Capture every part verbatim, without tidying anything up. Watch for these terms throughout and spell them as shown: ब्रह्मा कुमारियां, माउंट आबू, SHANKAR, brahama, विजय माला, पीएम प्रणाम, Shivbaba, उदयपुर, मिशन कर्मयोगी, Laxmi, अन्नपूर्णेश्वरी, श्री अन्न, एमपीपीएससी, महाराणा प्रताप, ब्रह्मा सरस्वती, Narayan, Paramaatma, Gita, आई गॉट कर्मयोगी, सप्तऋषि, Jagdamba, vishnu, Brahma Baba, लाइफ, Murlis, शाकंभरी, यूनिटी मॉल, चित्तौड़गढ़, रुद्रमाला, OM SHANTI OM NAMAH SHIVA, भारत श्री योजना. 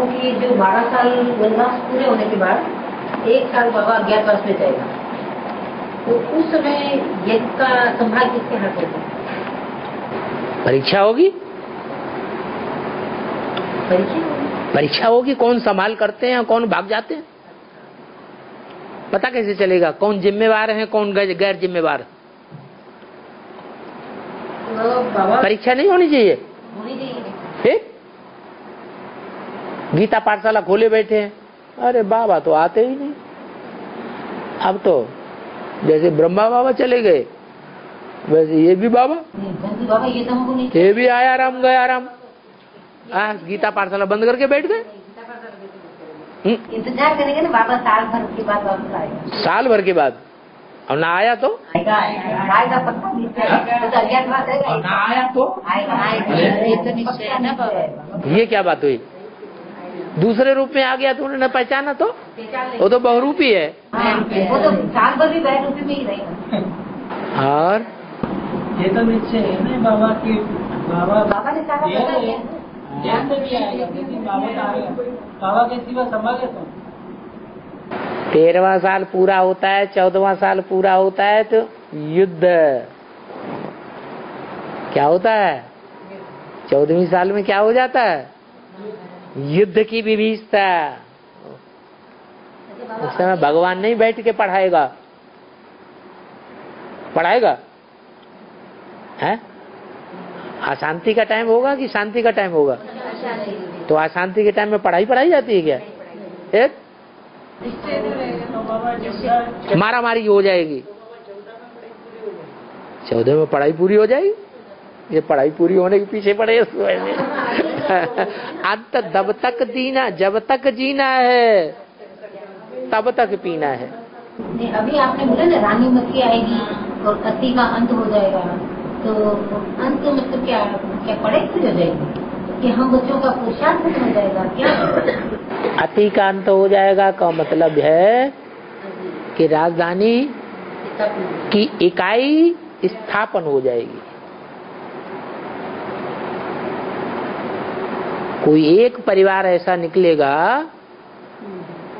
लोगों की जो बारह साल वनवास पूरे होने के बाद एक साल बाबा अज्ञातवास में जाएगा, तो उस समय यज्ञ का संभाल किसके हाथ होगा? परीक्षा होगी, परीक्षा होगी। कौन संभाल करते हैं, कौन भाग जाते हैं, पता कैसे चलेगा? कौन जिम्मेवार है, कौन गैर जिम्मेवार? परीक्षा नहीं होनी चाहिए, होनी चाहिए। फिर गीता पाठशाला खोले बैठे हैं, अरे बाबा तो आते ही नहीं। अब तो जैसे ब्रह्मा बाबा चले गए वैसे ये भी बाबा, बाबा ये, नहीं। ये भी आया आराम गया आराम, आ, गीता पाठशाला बंद करके बैठ गए। इंतजार करेंगे ना बाबा साल भर के बाद वापस आएगा, साल भर के बाद। और ना आया तो आएगा, आएगा पक्का, तो ना आया तो आएगा। ये क्या बात हुई? दूसरे रूप में आ गया तो उन्होंने पहचाना, तो वो तो बहुरूपी है, वो तो साल भर भी बहुरूपी में ही रहेगा। और ये तो निश्चय है बाबा की, बाबा बाबा ने सारा ज्ञान तो दिया है, बाबा के सिवा संभाले। तो तेरहवां साल पूरा होता है, चौदहवां साल पूरा होता है तो युद्ध क्या होता है? चौदहवीं साल में क्या हो जाता है? युद्ध की विभीषिका। उस समय भगवान नहीं बैठ के पढ़ाएगा, पढ़ाएगा है? अशांति का टाइम होगा कि शांति का टाइम होगा? तो अशांति के टाइम में पढ़ाई पढ़ाई जाती है क्या? एक मारा मारी हो जाएगी। चौदह में पढ़ाई पूरी हो जाएगी? ये पढ़ाई पूरी होने के पीछे पड़े अंत दब तक जीना, जब तक जीना है तब तक पीना है। अभी आपने बोला ना रानी मक्खी आएगी और कति का अंत हो जाएगा, तो अंत मतलब क्या? क्या पढ़ाई पूरी हो जाएगी कि हम बच्चों का पोषण हो जाएगा क्या? अति का अंत हो जाएगा का मतलब है कि राजधानी की इकाई स्थापन हो जाएगी। कोई एक परिवार ऐसा निकलेगा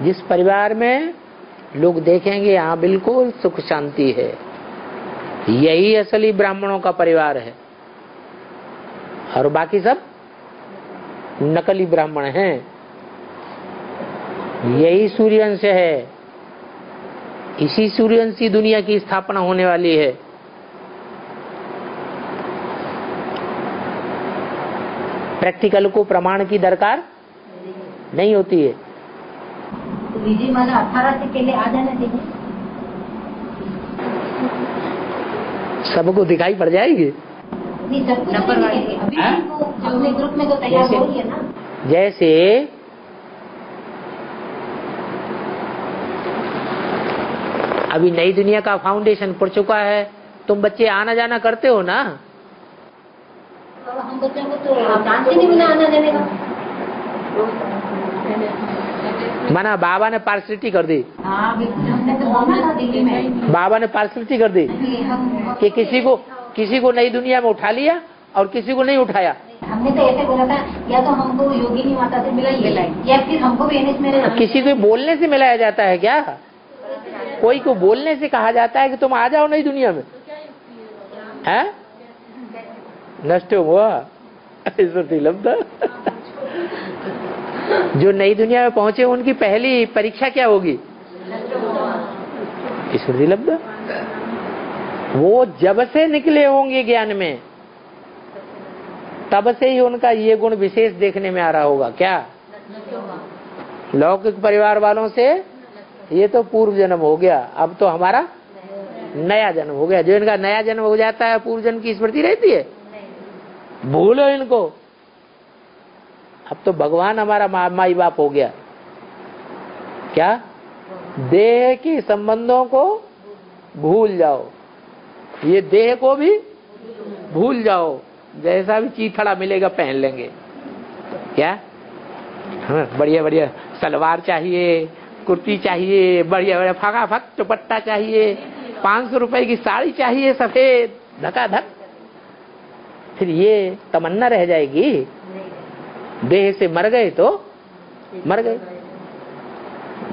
जिस परिवार में लोग देखेंगे हाँ बिल्कुल सुख शांति है, यही असली ब्राह्मणों का परिवार है और बाकी सब नकली ब्राह्मण हैं। यही सूर्यवंश है, इसी सूर्यवंशी दुनिया की स्थापना होने वाली है। प्रैक्टिकल को प्रमाण की दरकार नहीं होती है। तो विजय माला अठारह से पहले आ जाना चाहिए, सबको दिखाई पड़ जाएगी। अपने ग्रुप में तो तैयार हो रही है ना। जैसे अभी नई दुनिया का फाउंडेशन पड़ चुका है, तुम बच्चे आना जाना करते हो ना? तो हम बच्चों को तो जानते नहीं मिला आना जाने का। माना बाबा ने पार्शलिटी कर दी, बाबा ने पार्शलिटी कर दी कि किसी को किसी को नई दुनिया में उठा लिया और किसी को नहीं उठाया। हमने तो ऐसे बोला था या तो हमको योगिनी माता से मिला ही या फिर हमको में किसी को बोलने से मिलाया जाता है क्या? कोई को बोलने से कहा जाता है कि तुम आ जाओ नई दुनिया में, है नष्ट हुआ लब्धा। जो नई दुनिया में पहुँचे उनकी पहली परीक्षा क्या होगी? स्मृति लब्धा। वो जब से निकले होंगे ज्ञान में तब से ही उनका ये गुण विशेष देखने में आ रहा होगा। क्या लौकिक परिवार वालों से ये तो पूर्व जन्म हो गया, अब तो हमारा नया जन्म हो गया। जो इनका नया जन्म हो जाता है पूर्व जन्म की स्मृति रहती है? भूलो इनको, अब तो भगवान हमारा माई बाप हो गया। क्या देह के संबंधों को भूल जाओ, ये देह को भी भूल जाओ, जैसा भी चीथड़ा मिलेगा पहन लेंगे। क्या हाँ, बढ़िया बढ़िया सलवार चाहिए, कुर्ती चाहिए, बढ़िया बढ़िया फटाफट दुपट्टा चाहिए, पाँच सौ रुपए की साड़ी चाहिए सफेद धकाधक। फिर ये तमन्ना रह जाएगी, देह से मर गए तो मर गए।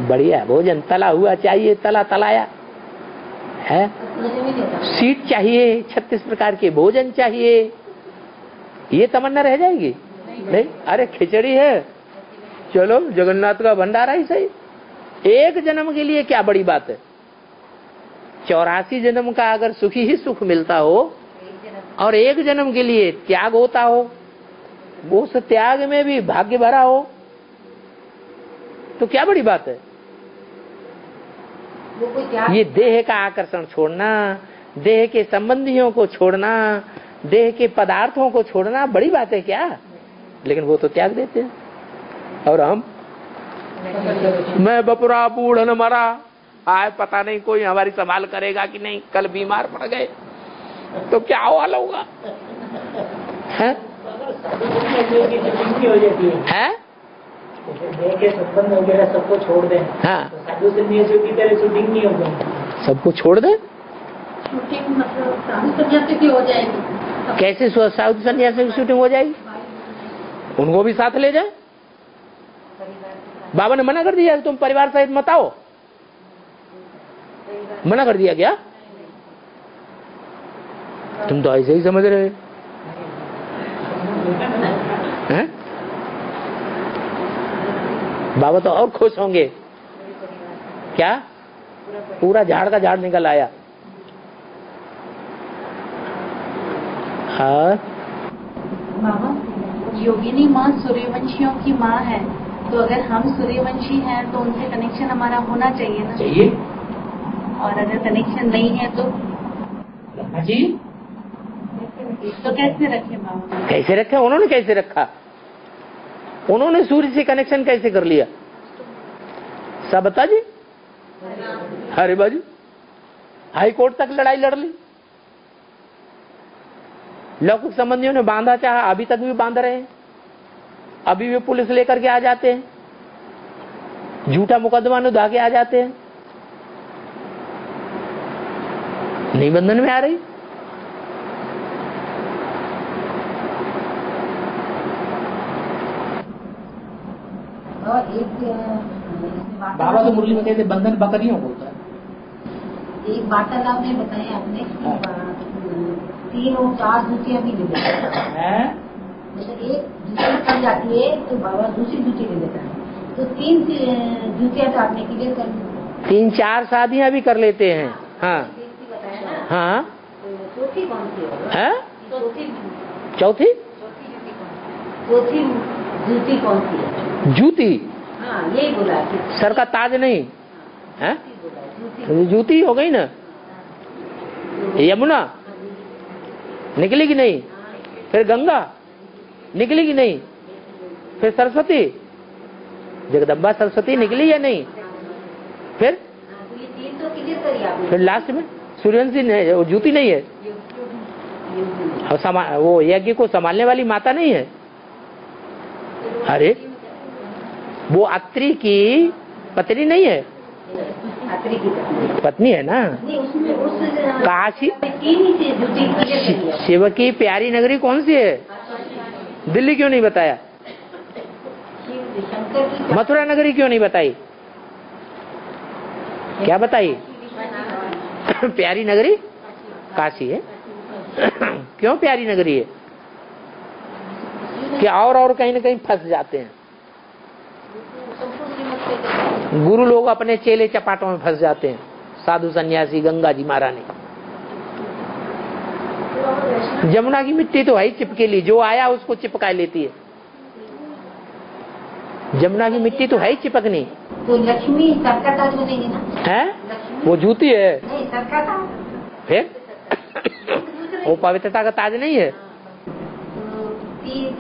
बढ़िया भोजन तला हुआ चाहिए, तला तलाया है, सीट चाहिए, छत्तीस प्रकार के भोजन चाहिए, ये तमन्ना रह जाएगी नहीं। अरे खिचड़ी है, चलो जगन्नाथ का भंडारा ही सही, एक जन्म के लिए क्या बड़ी बात है। चौरासी जन्म का अगर सुखी ही सुख मिलता हो और एक जन्म के लिए त्याग होता हो, उस त्याग में भी भाग्य भरा हो, तो क्या बड़ी बात है। ये देह का आकर्षण छोड़ना, देह के संबंधियों को छोड़ना, देह के पदार्थों को छोड़ना बड़ी बात है क्या। लेकिन वो तो त्याग देते हैं और हम, मैं बपुरा बूढ़ न मरा, आए पता नहीं कोई हमारी संभाल करेगा कि नहीं, कल बीमार पड़ गए तो क्या हाल होगा। है? है? सबको छोड़ दे, हाँ सबको छोड़ दे, कैसे साउथ सन्यासी की शूटिंग हो जाएगी, उनको भी साथ ले जाए। बाबा ने मना कर दिया तुम परिवार सहित मत आओ, मना कर दिया क्या, तुम तो ऐसे ही समझ रहे हैं। बाबा तो और खुश होंगे क्या, पूरा झाड़ का झाड़ निकल आया। हाँ बाबा, योगिनी माँ सूर्यवंशियों की माँ है, तो अगर हम सूर्यवंशी हैं तो उनसे कनेक्शन हमारा होना चाहिए ना। चाहिए, और अगर कनेक्शन नहीं है तो जी तो कैसे रखें बाबा, कैसे रखें, उन्होंने कैसे रखा, उन्होंने सूर्य से कनेक्शन कैसे कर लिया। सब बता जी, अरे बाजू हाई कोर्ट तक लड़ाई लड़ ली, लौकिक संबंधियों ने बांधा चाहा, अभी तक भी बांध रहे हैं, अभी भी पुलिस लेकर के आ जाते हैं, झूठा मुकदमा नुधा के आ जाते हैं, नहीं बंधन में आ रही। और एक बाबा तो मुरली में कहते बंधन बकरियों को होता है। एक वार्तालाप में बताया आपने तीन और चार दूतियां भी ले लेता है, एक दूसरी कर जाती है तो बाबा दूसरी दूती ले लेता है, तो तीन दूतियां काटने के लिए कर तीन चार शादियां भी कर लेते हैं। हाँ हाँ, चौथी कौन सी है, चौथी चौथी दूती कौन सी है, जूती। हाँ, यही बोला सर का ताज नहीं है, हाँ, जूती हो गई ना, यमुना निकलेगी नहीं, फिर गंगा निकलेगी नहीं, फिर सरस्वती, जगदम्बा सरस्वती निकली या नहीं, फिर फिर लास्ट में सूर्यवंशी नहीं, वो जूती नहीं है, और वो यज्ञ को संभालने वाली माता नहीं है। अरे वो अत्री की पत्नी नहीं है, अत्री की पत्नी है ना। काशी शिव की प्यारी नगरी कौन सी है, दिल्ली क्यों नहीं बताया, मथुरा नगरी क्यों नहीं बताई, क्या बताई प्यारी नगरी काशी है, क्यों प्यारी नगरी है कि और और कहीं न कहीं फंस जाते हैं गुरु लोग, अपने चेले चपाटों में फंस जाते हैं, साधु सन्यासी गंगा जी महारानी। जमुना की मिट्टी तो है चिपकेली, जो आया उसको चिपका लेती है, जमुना की मिट्टी तो है चिपकनी। तो लक्ष्मी सर का ताज बनेगी ना, है वो जूती है, नहीं सर का ताज, फिर वो पवित्रता का ताज नहीं है। तो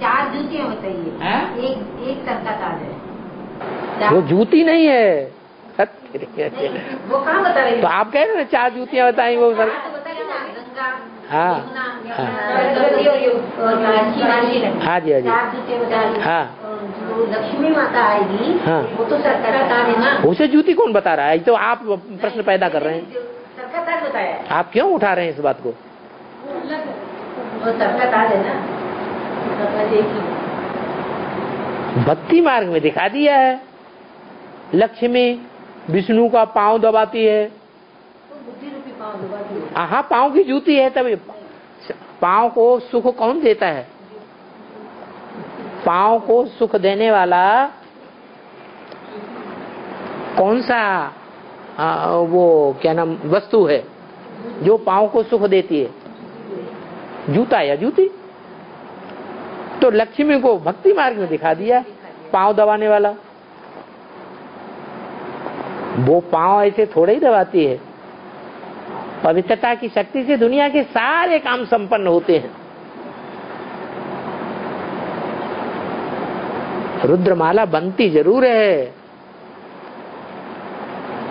चार जूतियाँ बताइए, एक एक सर का ताज है, वो जूती नहीं है, वो कहाँ बता रही है? तो आप कह रहे ना चार जूतियाँ बताई वो सर। हाँ हाँ जी, हाँ जी, हाँ लक्ष्मी माता आएगी, हाँ वो तो सर का ताज है ना, उसे जूती कौन बता रहा है, तो आप प्रश्न पैदा कर रहे हैं, सर का ताज बताया, आप क्यों उठा रहे हैं इस बात को, वो सर का ताज है ना। भक्ति मार्ग में दिखा दिया है। लक्ष्मी विष्णु का पांव दबाती है, हाँ पांव की जूती है, तभी पांव को सुख कौन देता है? पांव को सुख देने वाला कौन सा आ, वो क्या नाम वस्तु है जो पांव को सुख देती है? जूता या जूती। तो लक्ष्मी को भक्ति मार्ग में दिखा दिया पांव दबाने वाला। वो पांव ऐसे थोड़े ही दबाती है, पवित्रता की शक्ति से दुनिया के सारे काम संपन्न होते हैं। रुद्रमाला बनती जरूर है,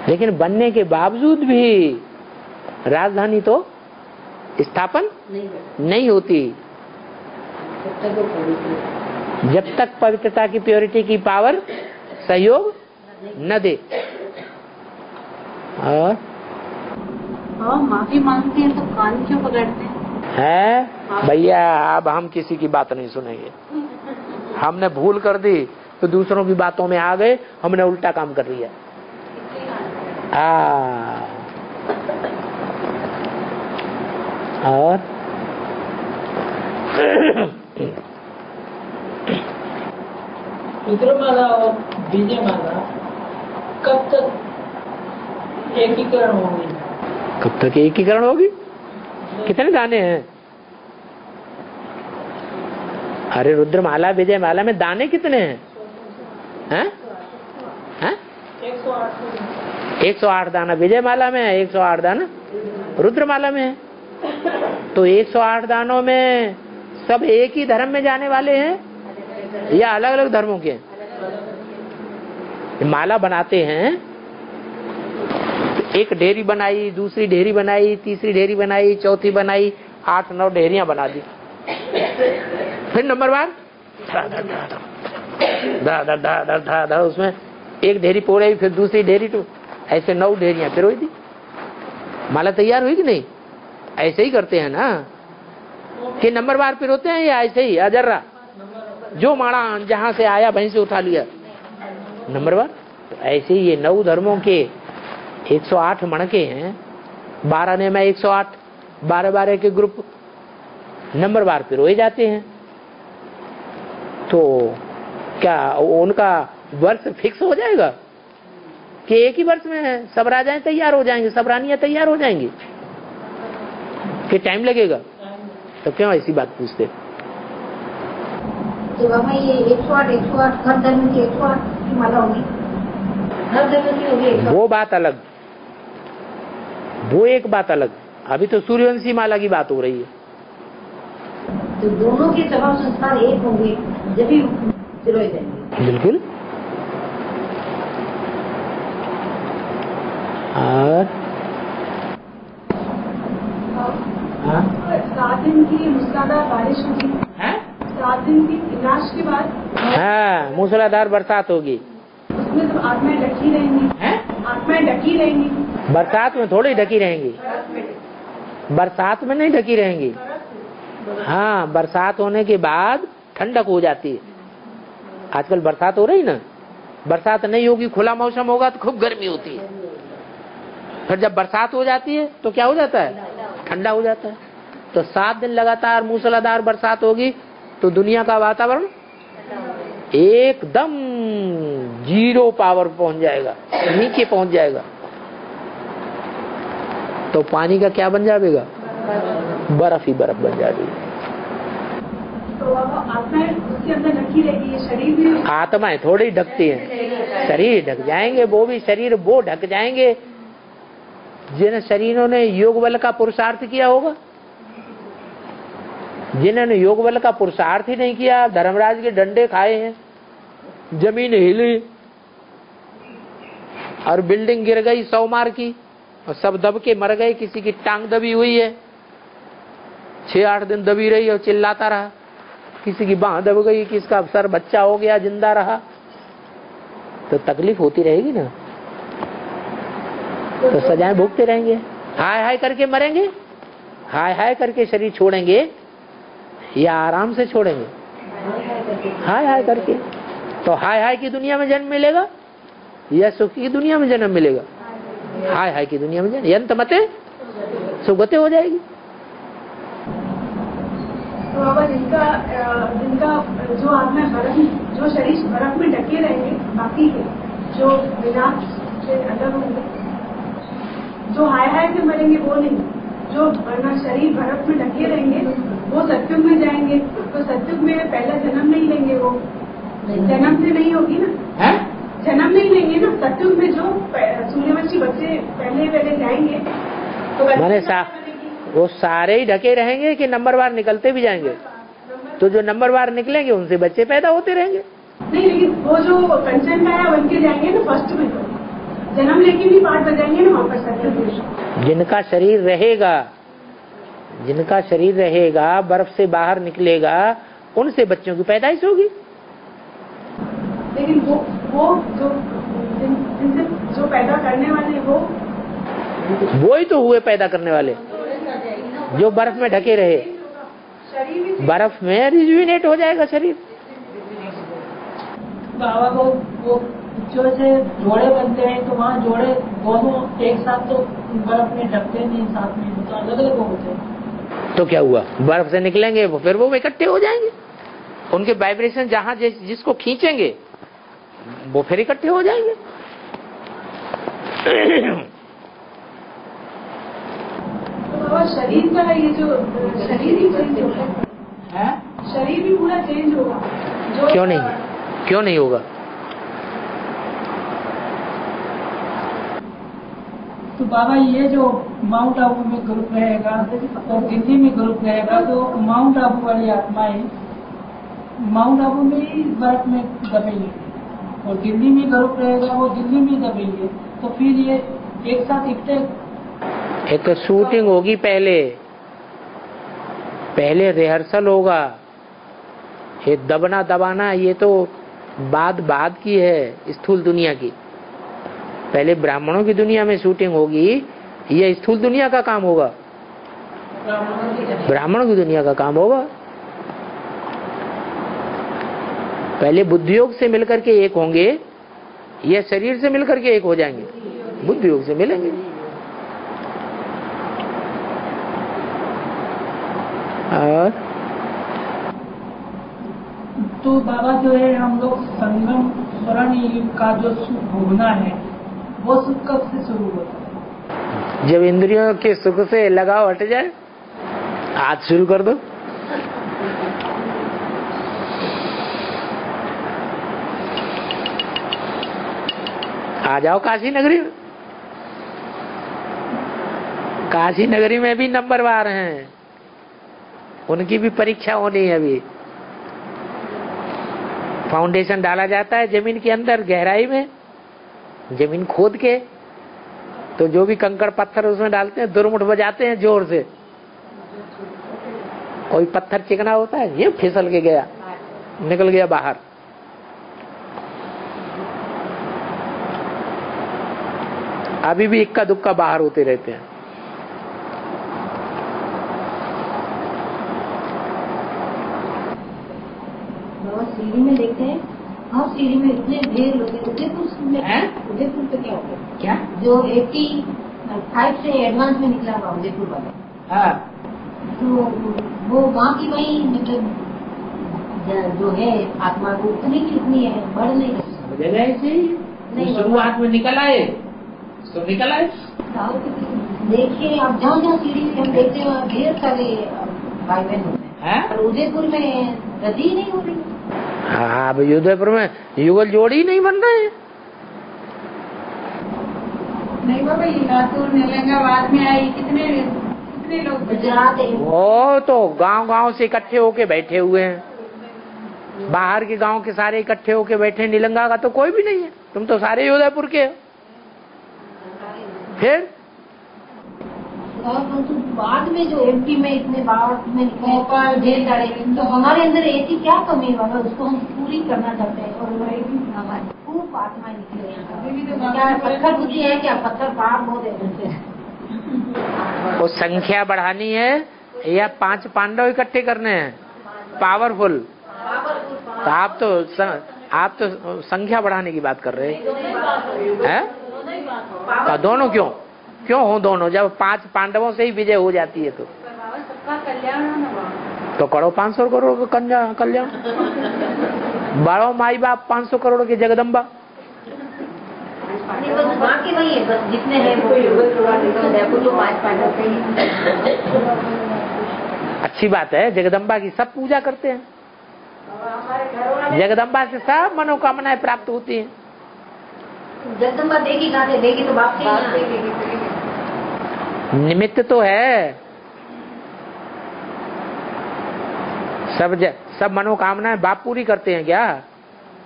लेकिन बनने के बावजूद भी राजधानी तो स्थापन नहीं होती जब तक पवित्रता की प्योरिटी की पावर सहयोग न दे। और माफी मांगती है तो कान क्यों पकड़ते हैं? भैया अब हम किसी की बात नहीं सुनेंगे, हमने भूल कर दी तो दूसरों की बातों में आ गए, हमने उल्टा काम कर लिया। और रुद्रमाला और बीजे माला कब तक एकीकरण होगी? कब तक एकीकरण होगी? कितने दाने हैं? अरे रुद्रमाला विजय माला में दाने कितने हैं? हैं? हैं? एक सौ आठ दाना विजय माला में है, एक सौ आठ दाना रुद्रमाला में है। तो एक सौ आठ दानों में सब एक ही धर्म में जाने वाले हैं या अलग अलग धर्मों के हैं? माला बनाते हैं, एक ढेरी बनाई, दूसरी ढेरी बनाई, तीसरी ढेरी बनाई, चौथी बनाई, आठ नौ ढेरियां बना दी। फिर नंबर वन धा धा धा धा धा उसमें एक ढेरी पोड़ाई, फिर दूसरी ढेरी टू, ऐसे नौ ढेरियां फिर हुई थी। माला तैयार हुई कि नहीं? ऐसे ही करते हैं ना कि नंबर बार फिर होते हैं या ऐसे ही अजर्रा जो माड़ा जहाँ से आया वहीं से उठा लिया नंबर बार? तो ऐसे ही ये नौ धर्मों के एक सौ आठ मणके हैं, बारह ने में एक सौ आठ, बारह बारह के ग्रुप नंबर बार पे रोए जाते हैं। तो क्या उनका वर्ष फिक्स हो जाएगा कि एक ही वर्ष में है सब राजाएं तैयार हो जाएंगे, सब रानियां तैयार हो जाएंगी कि टाइम लगेगा? तो क्यों ऐसी बात पूछते? तो बाबा ये एक सौ आठ हर धर्म की एक सौ आठ की माला होगी, हर धर्म की होगी? वो बात अलग, वो एक बात अलग। अभी तो सूर्यवंशी माला की बात हो रही है। तो दोनों के स्वभाव संस्कार एक होंगे जब भी पिरोए जाएंगे। बिल्कुल। और सात दिन की मूसलाधार बारिश होगी, सात दिन की विनाश के बाद हाँ मूसलाधार बरसात होगी। उसमें तो आत्माएं ढकी रहेंगी, आत्माएं ढकी रहेंगी। बरसात में थोड़ी ढकी रहेंगी, बरसात में नहीं ढकी रहेंगी। हाँ बरसात होने के बाद ठंडक हो जाती है। आजकल बरसात हो रही ना, बरसात नहीं होगी खुला मौसम होगा तो खूब गर्मी होती है, फिर जब बरसात हो जाती है तो क्या हो जाता है? ठंडा हो जाता है। तो सात दिन लगातार मूसलाधार बरसात होगी तो दुनिया का वातावरण एकदम जीरो पावर पहुंच जाएगा, नीचे पहुंच जाएगा। तो पानी का क्या बन जाएगा? बर्फ ही बर्फ बन जाएगी। तो आत्माएं उसके अंदर ढकी रहेगी, शरीर भी? आत्माएं थोड़ी ढकती हैं, शरीर ढक जाएंगे, वो भी शरीर वो ढक जाएंगे जिन शरीरों ने योग बल का पुरुषार्थ किया होगा। जिन्होंने योग बल का पुरुषार्थ ही नहीं किया, धर्मराज के डंडे खाए हैं, जमीन हिली और बिल्डिंग गिर गई सौ मार की और सब दब के मर गए। किसी की टांग दबी हुई है, छह आठ दिन दबी रही और चिल्लाता रहा। किसी की बांह दब गई, किसका सर बच्चा हो गया जिंदा रहा। तो तकलीफ होती रहेगी ना, तो सजाएं भोगते रहेंगे। हाय हाय करके मरेंगे, हाय हाय करके शरीर छोड़ेंगे या आराम से छोड़ेंगे? हाय हाय करके। तो हाय हाय की दुनिया में जन्म मिलेगा या सुख की दुनिया में जन्म मिलेगा? हाय हाय की दुनिया में जन्म, यंत मते सुगते हो जाएगी। तो बाबा जिनका जिनका जो आत्मा बर्फ जो शरीर बर्फ में ढके रहेंगे, बाकी के जो बिना अलग होंगे, जो हाय हाय से मरेंगे वो नहीं, जो वरना शरीर बर्फ में ढके रहेंगे वो सत्युग में जाएंगे। तो सत्युग में पहला जन्म नहीं लेंगे, वो जन्म से नहीं होगी ना है? जन्म नहीं लेंगे ना सत्युग में। जो सूर्यवंशी बच्चे पहले पहले जाएंगे तो मैंने वो सारे ही ढके रहेंगे कि नंबर बार निकलते भी जाएंगे? तो जो नंबर बार निकलेंगे उनसे बच्चे पैदा होते रहेंगे। नहीं लेकिन वो जो कंचन का है उनके जाएंगे ना फर्स्ट में, जन्म लेके भी पाठ बजाएंगे ना वहाँ पर सत्य। जिनका शरीर रहेगा, जिनका शरीर रहेगा बर्फ से बाहर निकलेगा, उनसे बच्चों की पैदाइश होगी। लेकिन वो वो जो जिनसे जो पैदा करने वाले वो वो ही तो हुए पैदा करने वाले, जो बर्फ में ढके रहे। बर्फ में रिजुविनेट हो जाएगा शरीर। बाबा को वो जो से जोड़े बनते हैं तो वहाँ जोड़े दोनों एक साथ तो बर्फ में ढकते नहीं, साथ में तो अलग अलग होते हैं। तो क्या हुआ, बर्फ से निकलेंगे फिर वो इकट्ठे हो जाएंगे, उनके वाइब्रेशन जहाँ जिसको खींचेंगे वो फिर इकट्ठे हो जाएंगे। शरीर का ये जो शरीर ही चेंज होगा, शरीर भी पूरा चेंज होगा। क्यों नहीं, क्यों नहीं होगा? तो बाबा ये जो माउंट आबू में ग्रुप रहेगा और दिल्ली में ग्रुप रहेगा, तो माउंट आबू वाली आत्माएं माउंट आबू में ही बर्फ में दबेंगे और दिल्ली में ग्रुप रहेगा वो दिल्ली में दबेंगे, तो फिर ये एक साथ इकट्ठे। एक तो शूटिंग होगी, पहले पहले रिहर्सल होगा। ये दबना दबाना ये तो बाद बाद की है स्थूल दुनिया की। पहले ब्राह्मणों की दुनिया में शूटिंग होगी, ये स्थूल दुनिया का काम होगा, ब्राह्मणों की दुनिया का काम होगा। पहले बुद्धियोग से मिलकर के एक होंगे या शरीर से मिलकर के एक हो जाएंगे? बुद्धियोग से मिलेंगे। और तो बाबा जो है हम लोग संगम स्वर्ण युग का जो सुख भोगना है वो सुख कब से शुरू होता है? जब इंद्रियों के सुख से लगाव हट जाए। आज शुरू कर दो। आ जाओ काशी नगरी। काशी नगरी में भी नंबरवार हैं, उनकी भी परीक्षा होनी है। अभी फाउंडेशन डाला जाता है जमीन के अंदर, गहराई में जमीन खोद के, तो जो भी कंकड़ पत्थर उसमें डालते हैं, दुर्मुठ बजाते हैं जोर से। कोई पत्थर चिकना होता है, ये फिसल के गया, निकल गया बाहर। अभी भी इक्का दुक्का बाहर होते रहते हैं। सीढ़ी में देखते हैं हम, सीढ़ी में इतने ढेर लोग हैं। उदयपुर उदयपुर पे क्या होगा? क्या जो पचासी से एडवांस में निकला हुआ उदयपुर वाला, हाँ, तो वो वहाँ की वही मतलब जो है आत्मा को उतनी कितनी है, बढ़ नहीं नहीं शुरुआत में निकल आए तो निकल आए। देखिए आप जहाँ जहाँ सीढ़ी हम देखते हैं ढेर सारे भाई बहन होते हैं, और उदयपुर में रदी नहीं हो रही। हाँ, अब उदयपुर में युगल जोड़ी नहीं बन रहे हैं। नहीं बाबा, ये लातूर निलंगाबाद में आई, कितने कितने लोग गुजरात है वो तो गांव गांव से इकट्ठे होके बैठे हुए हैं। बाहर के गांव के सारे इकट्ठे होके बैठे हैं। निलंगा का तो कोई भी नहीं है, तुम तो सारे उदयपुर के हो। फिर बाद में जो एमपी में इतने बाढ़ में भोपाल ढेर डाले, तो हमारे अंदर ऐसी क्या कमी है उसको हम पूरी करना चाहते हैं। और वही हमारे खूब आत्मा निकले यहाँ। क्या पत्थर बुद्धि है क्या? पत्थर बाढ़ बहुत है। वो संख्या बढ़ानी है या पांच पांडव इकट्ठे करने हैं? पावरफुल। आप तो आप तो संख्या बढ़ाने की बात कर रहे हैं, दोनों क्यों क्यों हो दोनों, जब पांच पांडवों से ही विजय हो जाती है तो तो करो पाँच सौ करोड़ का कल्याण, बारह माई बाप पाँच सौ करोड़ की जगदम्बा, बाकी वही है बस जितने हैं वो वो तो पांच पांडव से ही। अच्छी बात है, जगदम्बा की सब पूजा करते हैं, जगदम्बा से सब मनोकामनाएं प्राप्त होती है। जगदम्बा देगी गाने देगी तो बाप देगी, निमित्त तो है, सब ज, सब मनोकामनाएं बाप पूरी करते हैं। क्या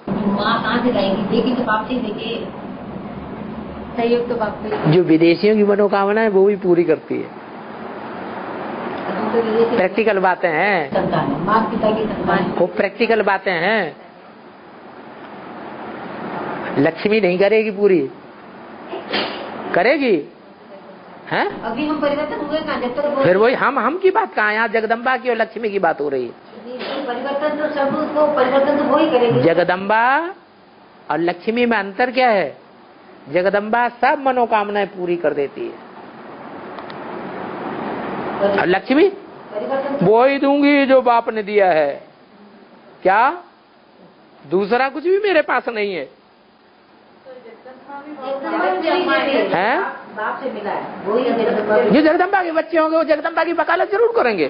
माँ कहाँ से लाएगी, देगी तो बाप से देगी, सहयोग तो बाप से। जो विदेशियों की मनोकामनाएं वो भी पूरी करती है, तो प्रैक्टिकल बातें हैं, माँ पिता की संतान, वो प्रैक्टिकल बातें हैं। लक्ष्मी नहीं करेगी पूरी, करेगी हैं? अभी हम परिवर्तन हुए कहाँ, जब तक फिर वही हम हम की बात कहाँ, यहाँ जगदम्बा की और लक्ष्मी की बात हो रही है। परिवर्तन तो सब उसको परिवर्तन तो वही करेगी। जगदम्बा और लक्ष्मी में अंतर क्या है, जगदम्बा सब मनोकामनाएं पूरी कर देती है और लक्ष्मी वो ही दूंगी जो बाप ने दिया है, क्या दूसरा कुछ भी मेरे पास नहीं है। हैं? बाप से मिला है, वो ही जो जगदम्बा के बच्चे होंगे वो जगदम्बा की वकालत जरूर करेंगे।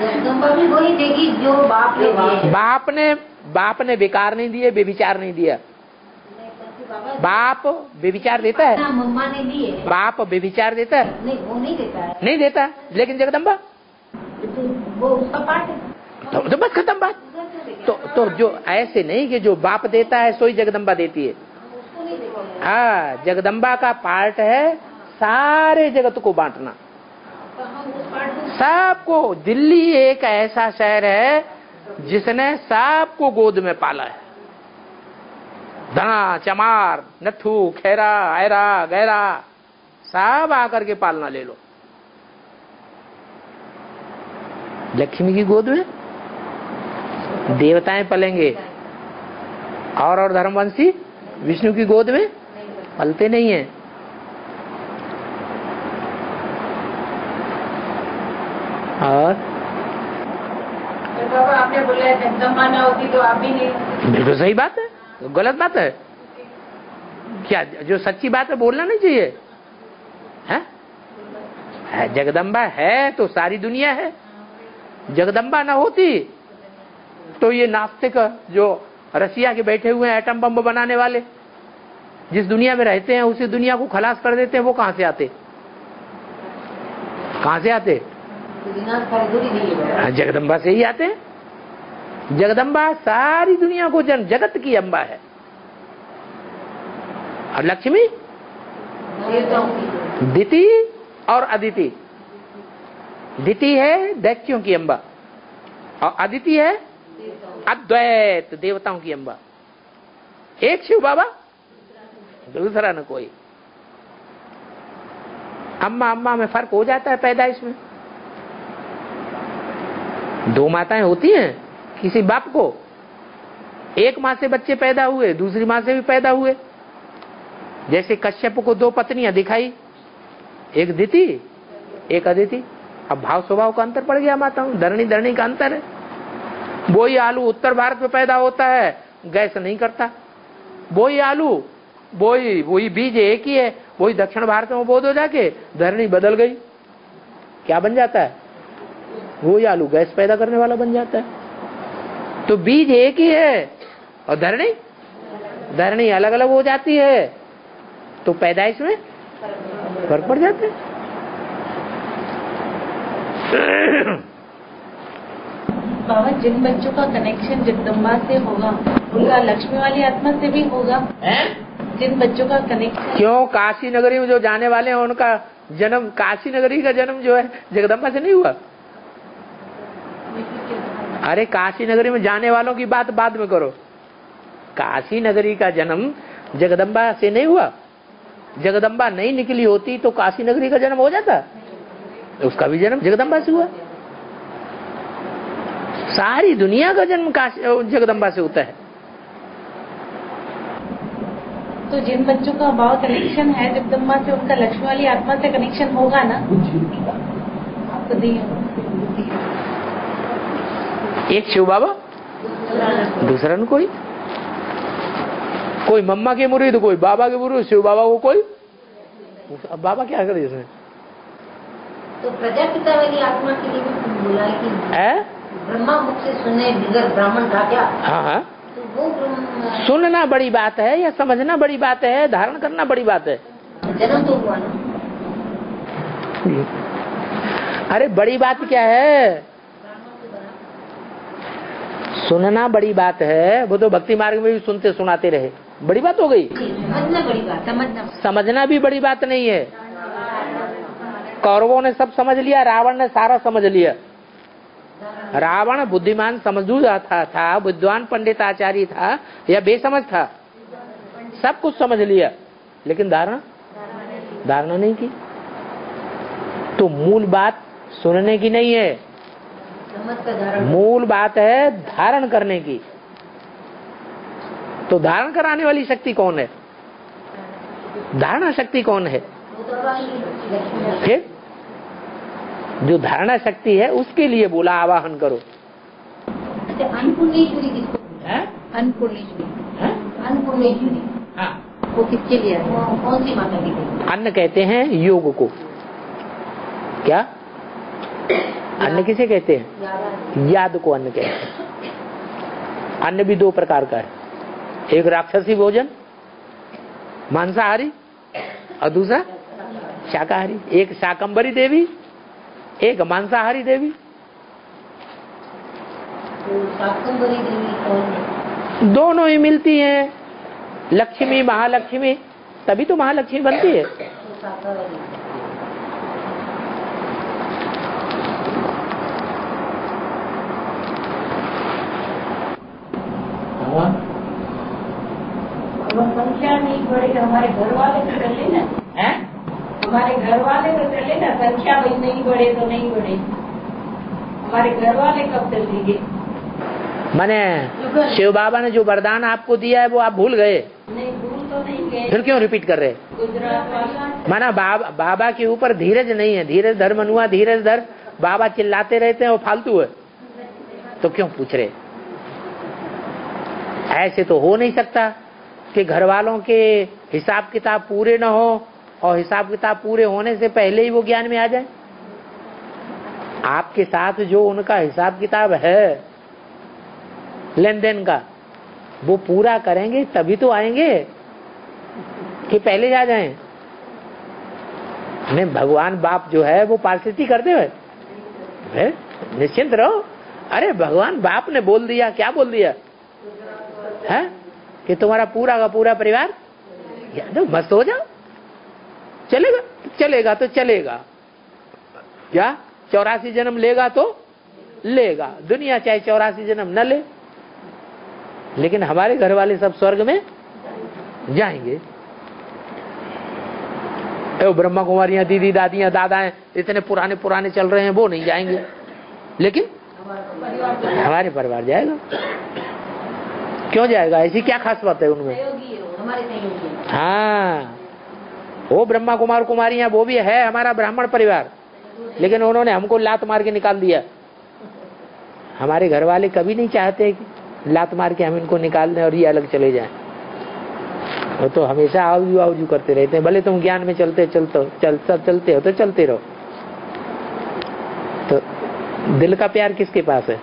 जगदम्बा भी वही देगी जो बाप ने दिए, बाप ने बाप ने बेकार नहीं दिए, बेविचार नहीं दिया। बाप बेविचार देता है, मम्मा ने दिए, बाप बेविचार देता है नहीं, वो नहीं देता है, नहीं देता, लेकिन जगदम्बा वो उसका पार्ट है, तो बस खत्म बात। तो तो जो ऐसे नहीं कि जो बाप देता है सोई जगदम्बा देती है, हाँ जगदम्बा का पार्ट है सारे जगत को बांटना सबको। दिल्ली एक ऐसा शहर है जिसने सबको गोद में पाला है, धना चमार नथू खैरा ऐरा गैरा सब आकर के पालना ले लो, लक्ष्मी की गोद में देवताएं पलेंगे और और धर्मवंशी विष्णु की गोद में पलते नहीं है। और तो आपने बोला जगदम्बा ना होती तो आप भी नहीं, बिल्कुल सही बात है, तो गलत बात है क्या, जो सच्ची बात है बोलना नहीं चाहिए। है जगदम्बा है तो सारी दुनिया है, जगदम्बा ना होती तो ये नास्तिक जो रसिया के बैठे हुए हैं एटम बम बनाने वाले, जिस दुनिया में रहते हैं उसी दुनिया को खलास कर देते हैं, वो कहाँ से आते, कहाँ से आते, जगदम्बा से ही आते हैं। जगदम्बा सारी दुनिया को जन जगत की अम्बा है, और लक्ष्मी दिति और अदिति, दिति है दैत्यों की अम्बा और अदिति है अद्वैत देवताओं की अम्बा। एक शिव बाबा दूसरा न कोई। अम्मा अम्मा में फर्क हो जाता है पैदाइश में, दो माताएं होती हैं किसी बाप को, एक माँ से बच्चे पैदा हुए दूसरी माँ से भी पैदा हुए। जैसे कश्यप को दो पत्नियां दिखाई, एक दिति एक अदिति। अब भाव स्वभाव का अंतर पड़ गया माताओं, धरणी धरणी का अंतर है। वही आलू उत्तर भारत में पैदा होता है, गैस नहीं करता, वही आलू वही वही बीज एक ही है, वही दक्षिण भारत में बोध हो जाके धरणी बदल गई, क्या बन जाता है, वही आलू गैस पैदा करने वाला बन जाता है। तो बीज एक ही है और धरणी धरणी अलग अलग हो जाती है, तो पैदाइश में फर्क पड़ जाता है। बाबा जिन बच्चों का कनेक्शन जगदम्बा से होगा उनका लक्ष्मी वाली आत्मा से भी होगा, जिन बच्चों का कनेक्शन। क्यों काशी नगरी में जो जाने वाले हैं उनका जन्म, काशी नगरी का जन्म जो है जगदम्बा से नहीं हुआ। अरे काशी नगरी में जाने वालों की बात बाद में करो, काशी नगरी का जन्म जगदम्बा से नहीं हुआ। जगदम्बा नहीं निकली होती तो काशी नगरी का जन्म हो जाता, उसका भी जन्म जगदम्बा से हुआ। सारी दुनिया का जन्म जगदम्बा से होता है। तो जिन बच्चों का भाव कनेक्शन है जगदम्बा से, उनका लक्ष्मी वाली आत्मा से कनेक्शन होगा ना? आपको दिए एक शिव बाबा, दूसरा न कोई, कोई मम्मा के मुरीद, कोई बाबा के मुरीद, शिव बाबा को कोई। अब बाबा क्या करे इसमें? तो प्रजापिता वाली आत्मा के लिए भी बोला है कि ब्रह्मा मुख से सुने बिगर ब्राह्मण था क्या? हाँ हाँ, तो वो सुनना बड़ी बात है या समझना बड़ी बात है, धारण करना बड़ी बात है। जन्म तो हुआ ना। अरे बड़ी बात क्या है? सुनना बड़ी बात है, वो तो भक्ति मार्ग में भी सुनते सुनाते रहे, बड़ी बात हो गई। समझना बड़ी बात, समझना समझना भी बड़ी बात नहीं है। कौरवों ने सब समझ लिया, रावण ने सारा समझ लिया। रावण बुद्धिमान समझदार था, था विद्वान पंडित आचार्य था या बेसमझ था? सब कुछ समझ लिया, लेकिन धारणा धारणा नहीं की। तो मूल बात सुनने की नहीं है, मूल बात है धारण करने की। तो धारण कराने वाली शक्ति कौन है? धारणा शक्ति कौन है? फिर जो धारणा शक्ति है उसके लिए बोला आवाहन करो। अन्नपूर्णेश्वरी किसको? अन्नपूर्णेश्वरी, अन्नपूर्णेश्वरी हाँ, वो किसके लिए है? कौन सी माता की? अन्न कहते हैं योग को। क्या अन्न किसे कहते हैं? याद को अन्न कहते हैं। अन्न भी दो प्रकार का है, एक राक्षसी भोजन मांसाहारी और दूसरा शाकाहारी। एक शाकंभरी देवी, एक मांसाहारी देवी। तो शाकंभरी देवी कौन है? दोनों ही मिलती हैं, लक्ष्मी महालक्ष्मी, तभी तो महालक्ष्मी बनती है। संख्या नहीं बढ़ेगी, हमारे घर वाले तो कर लेना है, हमारे घर वाले तो कर लेना। संख्या भाई नहीं बढ़े तो नहीं बढ़े, हमारे घर वाले कब कर लेंगे? मैंने शिव बाबा ने जो वरदान आपको दिया है वो आप भूल गए? नहीं, भूल तो नहीं गए, फिर क्यों रिपीट कर रहे? गुजरात माना बाबा, बाबा के ऊपर धीरज नहीं है। धीरज धर मनुआ, धीरज धर, बाबा चिल्लाते रहते हैं वो फालतू है, तो क्यों पूछ रहे? ऐसे तो हो नहीं सकता कि घर वालों के हिसाब किताब पूरे न हो और हिसाब किताब पूरे होने से पहले ही वो ज्ञान में आ जाए। आपके साथ जो उनका हिसाब किताब है लेन देन का, वो पूरा करेंगे तभी तो आएंगे कि पहले जा जाएं। नहीं, भगवान बाप जो है वो पार्षिती करते हुए निश्चिंत रहो। अरे भगवान बाप ने बोल दिया, क्या बोल दिया है कि तुम्हारा पूरा का पूरा परिवार मस्त हो जाओ। चलेगा चलेगा तो चलेगा, क्या चौरासी जन्म लेगा तो लेगा, दुनिया चाहे चौरासी जन्म न ले, लेकिन हमारे घर वाले सब स्वर्ग में जाएंगे। ए ब्रह्मा कुमारियां, दीदी दादियां दादाएं इतने पुराने पुराने चल रहे हैं, वो नहीं जाएंगे, लेकिन हमारे परिवार जाएगा। क्यों जाएगा? ऐसी क्या खास बात है उनमें? हाँ, वो ब्रह्मा कुमार कुमारियां वो भी है हमारा ब्राह्मण परिवार, लेकिन उन्होंने हमको लात मार के निकाल दिया। हमारे घर वाले कभी नहीं चाहते कि लात मार के हम इनको निकाल दें और ये अलग चले जाएं। वो तो हमेशा आउजू आउजू करते रहते हैं। भले तुम ज्ञान में चलते चलते चल, चलते हो तो चलते रहो। तो दिल का प्यार किसके पास है?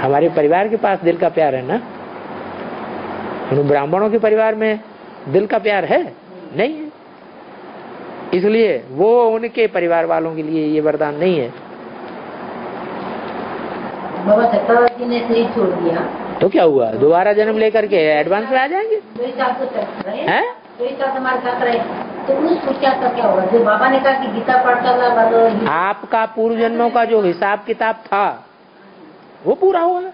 हमारे परिवार के पास दिल का प्यार है ना। ब्राह्मणों के परिवार में दिल का प्यार है? नहीं है, इसलिए वो उनके परिवार वालों के लिए ये वरदान नहीं है। बाबा सत्तावती ने शरीर छोड़ दिया तो क्या हुआ? दोबारा जन्म लेकर के एडवांस में आ जाएंगे। हैं? तो उस क्या क्या हुआ जो बाबा ने कहा कि गीता पढ़ता था? आपका पूर्व जन्मों का जो हिसाब किताब था वो पूरा होगा।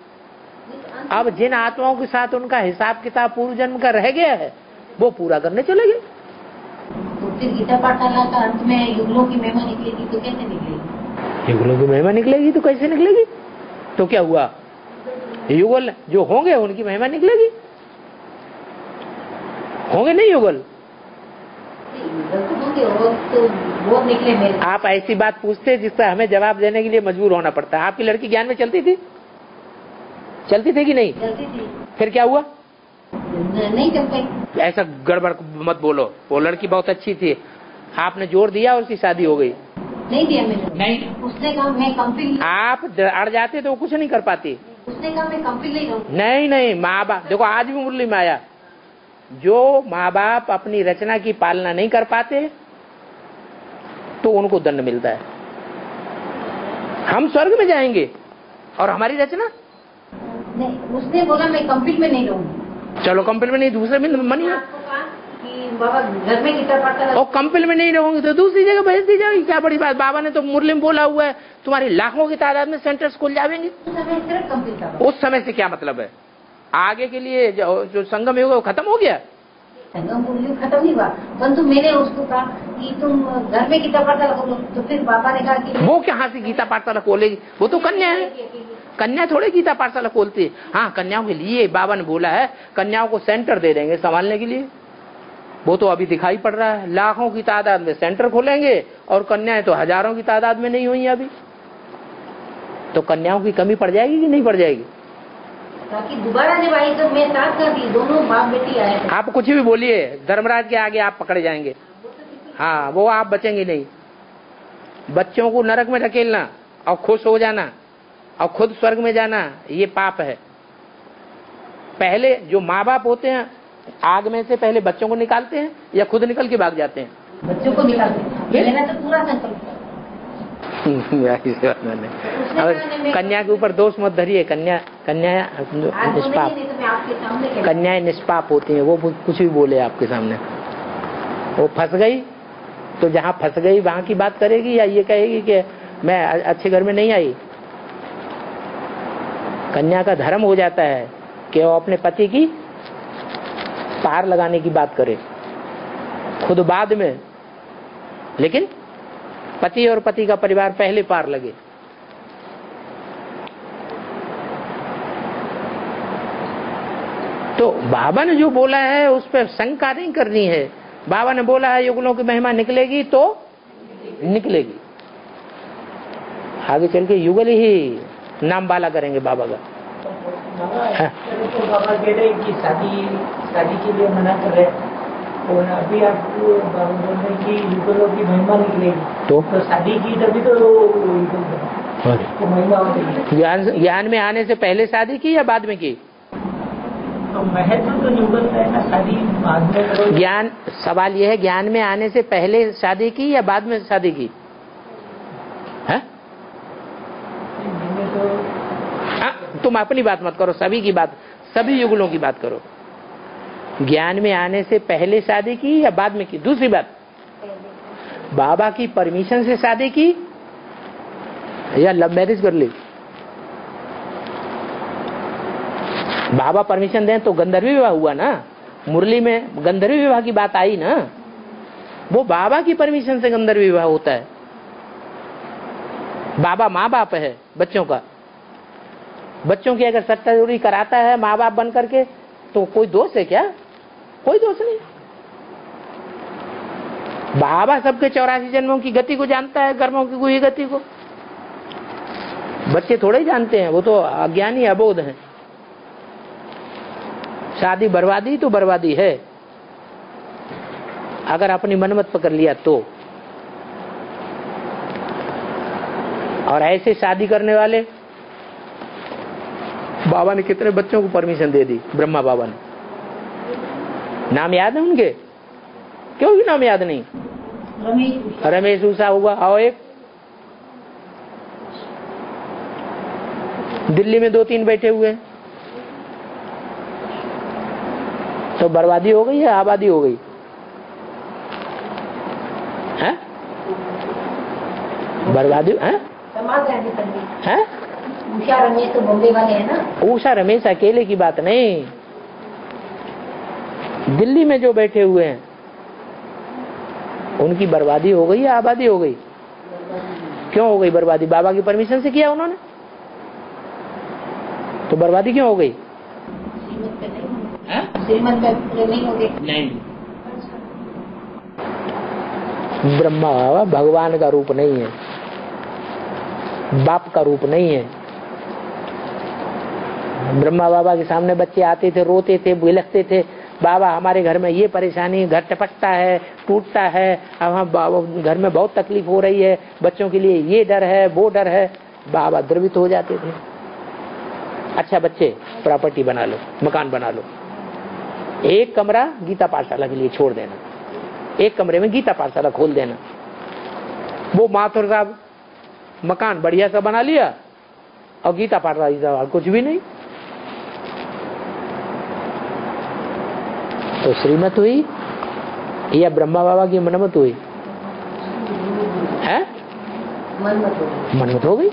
अब जिन आत्माओं के साथ उनका हिसाब किताब पूर्व जन्म का रह गया है वो पूरा करने चले गए। तो गीता पाठशाला का अंत में युगलों की महिमा निकलेगी तो कैसे निकलेगी? युगलों की महिमा निकलेगी तो कैसे निकलेगी? तो क्या हुआ, युगल जो होंगे उनकी महिमा निकलेगी? होंगे नहीं युगल? आप ऐसी बात पूछते जिसका हमें जवाब देने के लिए मजबूर होना पड़ता है। आपकी लड़की ज्ञान में चलती थी? चलती थी कि नहीं? चलती थी। फिर क्या हुआ? नहीं चल पाई। ऐसा गड़बड़ मत बोलो, वो लड़की बहुत अच्छी थी, आपने जोर दिया और उसकी शादी हो गई। नहीं दिया मैंने। नहीं, उसने कहा मैं कंप्लीट। आप अड़ जाते तो कुछ नहीं कर पाती। उसने कहा मैं कंप्लीट नहीं करूँ। नहीं नहीं, माँ बाप देखो आज भी मुरली में आया, जो माँ बाप अपनी रचना की पालना नहीं कर पाते तो उनको दंड मिलता है। हम स्वर्ग में जाएंगे और हमारी रचना? नहीं, उसने बोला मैं कंप्लीट में नहीं रहूँगी। चलो कंप्लीट में नहीं, दूसरे में मनिए। बाबा घर में गीता पढ़ता है और कंपल में नहीं रहोगे तो दूसरी जगह भेज दी जाएगी, क्या बड़ी बात? बाबा ने तो मुरली में बोला हुआ है तुम्हारी लाखों की तादाद में सेंटर्स खुल जाएंगे। उस समय से क्या मतलब है? आगे के लिए जो संगम होगा वो खत्म हो गया? संगम खत्म नहीं हुआ, परंतु मैंने उसको कहा कि तुम घर में गीता पाठशाला खोलो, तो फिर बाबा ने कहा कि वो कहाँ से गीता पाठशाला खोलेगी, वो तो कन्या है, कन्या थोड़े गीता पाठशाला खोलती है। हाँ, कन्याओं के लिए बाबा ने बोला है, कन्याओं को सेंटर दे देंगे संभालने के लिए, वो तो अभी दिखाई पड़ रहा है, लाखों की तादाद में सेंटर खोलेंगे और कन्याएं तो हजारों की तादाद में नहीं हुई अभी, तो कन्याओं की कमी पड़ जाएगी कि नहीं पड़ जाएगी? ताकि दोबारा जब आई तो मैं साथ कर दी, दोनों बाप बेटी आए। आप कुछ भी बोलिए, धर्मराज के आगे आप पकड़े जाएंगे। हाँ, वो आप बचेंगे नहीं। बच्चों को नरक में ढकेलना और खुश हो जाना और खुद स्वर्ग में जाना, ये पाप है। पहले जो माँ बाप होते हैं आग में से पहले बच्चों को निकालते हैं या खुद निकल के भाग जाते हैं? बच्चों को निकालते हैं। लेना तो पूरा संकल्प। कन्या के ऊपर दोष मत धरिए, कन्या कन्या निष्पाप, कन्याएं निष्पाप होती हैं, वो कुछ भी बोले आपके सामने। वो फंस गई तो जहाँ फंस गई वहाँ की बात करेगी या ये कहेगी कि मैं अच्छे घर में नहीं आई? कन्या का धर्म हो जाता है कि वो अपने पति की पार लगाने की बात करे, खुद बाद में, लेकिन पति और पति का परिवार पहले पार लगे। तो बाबा ने जो बोला है उस पर शंका नहीं करनी है। बाबा ने बोला है युगलों की महिमा निकलेगी तो निकलेगी। आगे चल के युगल ही नाम वाला करेंगे बाबा का। हाँ। तो बाबा कह रहे कि शादी शादी के लिए मना कर रहे और अभी आपको बाबा बोल रहे कि युगलों की महिमा निकलेगी, तो शादी की तभी तो महिमा होती। ज्ञान ज्ञान में आने से पहले शादी की या बाद में की? तो महत्व तो युगल है ना, शादी बाद में। ज्ञान, सवाल यह है ज्ञान में आने से पहले शादी की या बाद में शादी की? तुम अपनी बात मत करो, सभी की बात, सभी युगलों की बात करो। ज्ञान में आने से पहले शादी की या बाद में की? दूसरी बात, बाबा की परमिशन से शादी की या लव मैरिज कर ली? बाबा परमिशन दें तो गंधर्वी विवाह हुआ ना, मुरली में गंधर्वी विवाह की बात आई ना, वो बाबा की परमिशन से गंधर्वी विवाह होता है। बाबा माँ बाप है बच्चों का, बच्चों की अगर सट्टाचोरी कराता है माँ बाप बन करके तो कोई दोष है क्या? कोई दोष नहीं। बाबा सबके चौरासी जन्मों की गति को जानता है, कर्मों की कोई गति को बच्चे थोड़े ही जानते हैं, वो तो अज्ञानी अबोध हैं। शादी बर्बादी तो बर्बादी है अगर अपनी मनमत पकड़ लिया तो। और ऐसे शादी करने वाले, बाबा ने कितने बच्चों को परमिशन दे दी, ब्रह्मा बाबा ने। नाम याद है उनके? क्यों भी नाम याद नहीं? रमेश उषा हुआ, और एक दिल्ली में दो तीन बैठे हुए, तो बर्बादी हो गई है आबादी हो गई है? बर्बादी है, है? उषा रमेश तो बॉम्बे वाले हैं ना। उषा रमेश अकेले की बात नहीं, दिल्ली में जो बैठे हुए हैं उनकी बर्बादी हो गई या आबादी हो गई? क्यों हो गई बर्बादी? बाबा की परमिशन से किया उन्होंने, तो बर्बादी क्यों हो गई? नहीं, ब्रह्मा बाबा भगवान का रूप नहीं है, बाप का रूप नहीं है। ब्रह्मा बाबा के सामने बच्चे आते थे, रोते थे, बिलखते थे, बाबा हमारे घर में ये परेशानी, घर टपकता है, टूटता है, अब हम घर में बहुत तकलीफ हो रही है, बच्चों के लिए ये डर है, वो डर है, बाबा द्रवित हो जाते थे। अच्छा बच्चे, प्रॉपर्टी बना लो, मकान बना लो, एक कमरा गीता पाठशाला के लिए छोड़ देना, एक कमरे में गीता पाठशाला खोल देना। वो माथुर साहब मकान बढ़िया सा बना लिया और गीता पाठशाला कुछ भी नहीं, तो श्रीमत हुई या ब्रह्मा बाबा की मनमत हुई? है मनमत हो गई।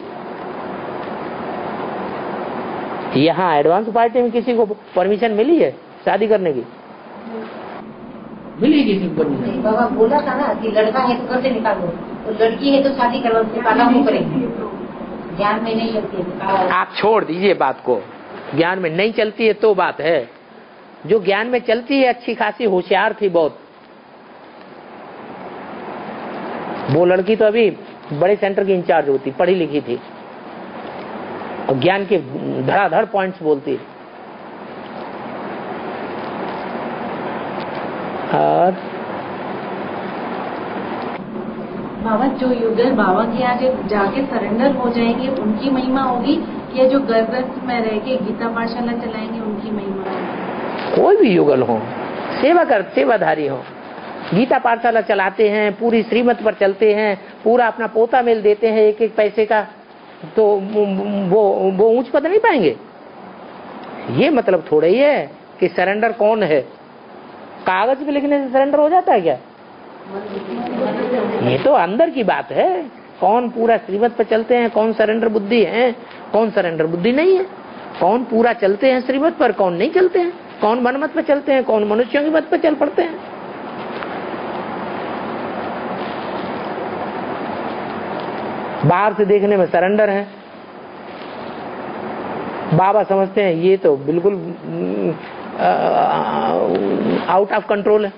यहाँ एडवांस पार्टी में किसी को परमिशन मिली है शादी करने की? मिली किसी को परमिशन? बाबा बोला था ना कि लड़का है तो घर से निकालो, तो लड़की है तो शादी करवा के पाला हो करेंगे। ज्ञान में नहीं चलती, आप छोड़ दीजिए बात को, ज्ञान में नहीं चलती है तो बात है, जो ज्ञान में चलती है अच्छी खासी होशियार थी बहुत। वो लड़की तो अभी बड़े सेंटर की इंचार्ज होती, पढ़ी लिखी थी और ज्ञान के धड़ाधड़ पॉइंट्स बोलती। और बाबा जो युगल बाबा के आगे जाके सरेंडर हो जाएंगे उनकी महिमा होगी, या जो गर्भस्थ में रह के गीता पाठशाला चलाएंगे उनकी महिमा होगी? कोई भी युगल हो, सेवा कर सेवाधारी हो, गीता पाठशाला चलाते हैं, पूरी श्रीमत पर चलते हैं, पूरा अपना पोता मेल देते हैं एक एक पैसे का, तो वो वो ऊंच पद नहीं पाएंगे। ये मतलब थोड़ा ही है कि सरेंडर कौन है, कागज पे लिखने से सरेंडर हो जाता है क्या? ये तो अंदर की बात है, कौन पूरा श्रीमत पर चलते हैं, कौन सरेंडर बुद्धि है, कौन सरेंडर बुद्धि नहीं है, कौन पूरा चलते हैं श्रीमत पर, कौन नहीं चलते हैं, कौन मनमत पर चलते हैं, कौन मनुष्यों की मत पर चल पड़ते हैं। बाहर से देखने में सरेंडर है, बाबा समझते हैं ये तो बिल्कुल आउट ऑफ कंट्रोल है,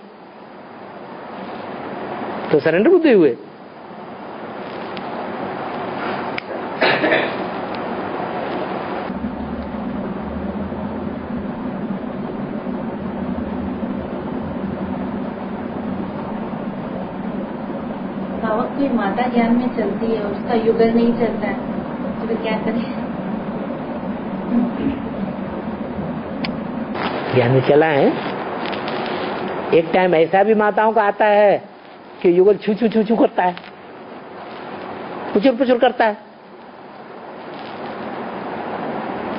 तो सरेंडर बुद्धि हुए। माता ज्ञान में चलती है, उसका युगल नहीं चलता है तो क्या करें? ज्ञान में चला है। एक टाइम ऐसा भी माताओं का आता है कि युगल छू छू छू छू करता है, पुचुर पुचुर करता है,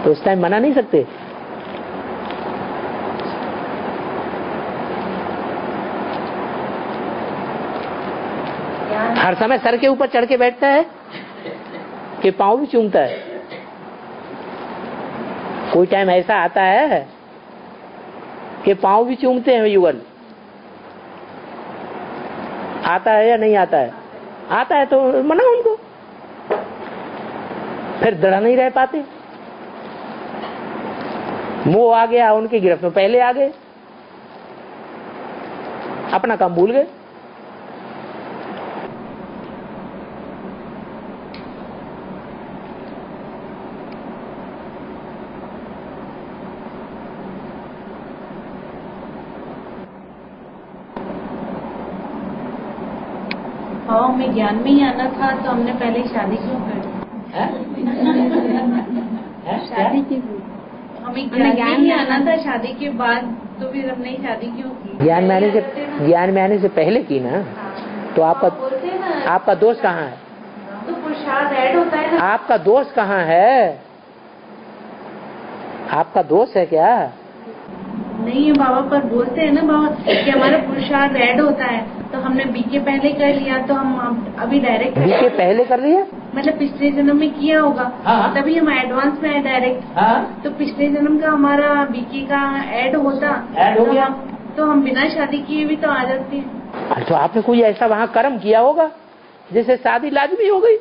तो उस टाइम मना नहीं सकते। हर समय सर के ऊपर चढ़ के बैठता है कि पाँव भी चूमता है? कोई टाइम ऐसा आता है कि पाँव भी चूमते हैं युगल? आता है या नहीं आता है? आता है तो मना उनको, फिर दड़ा नहीं रह पाते, मोह आ गया, उनकी गिरफ्त में पहले आ गए, अपना काम भूल गए। हमें ज्ञान में ही आना था तो हमने पहले शादी क्यों कर दी? शादी की हमें ज्ञान में आना था, शादी के बाद तो फिर हमने शादी क्यों की? ज्ञान में आने से ज्ञान में आने से पहले की ना, तो आपका आपका दोष कहाँ है? तो प्रसाद ऐड होता है। आपका दोष कहाँ है? आपका दोष है क्या? नहीं है बाबा, पर बोलते हैं ना बाबा कि हमारा पुरुषार्थ ऐड होता है, तो हमने बी के पहले कर लिया, तो हम अभी डायरेक्ट बी के पहले कर लिया, मतलब पिछले जन्म में किया होगा तभी हम एडवांस में है डायरेक्ट, तो पिछले जन्म का हमारा बी के का ऐड होता, ऐड हो गया, तो हम बिना शादी किए भी तो आ जाते हैं। तो आपने कोई ऐसा वहाँ कर्म किया होगा जैसे शादी लाजमी हो गयी?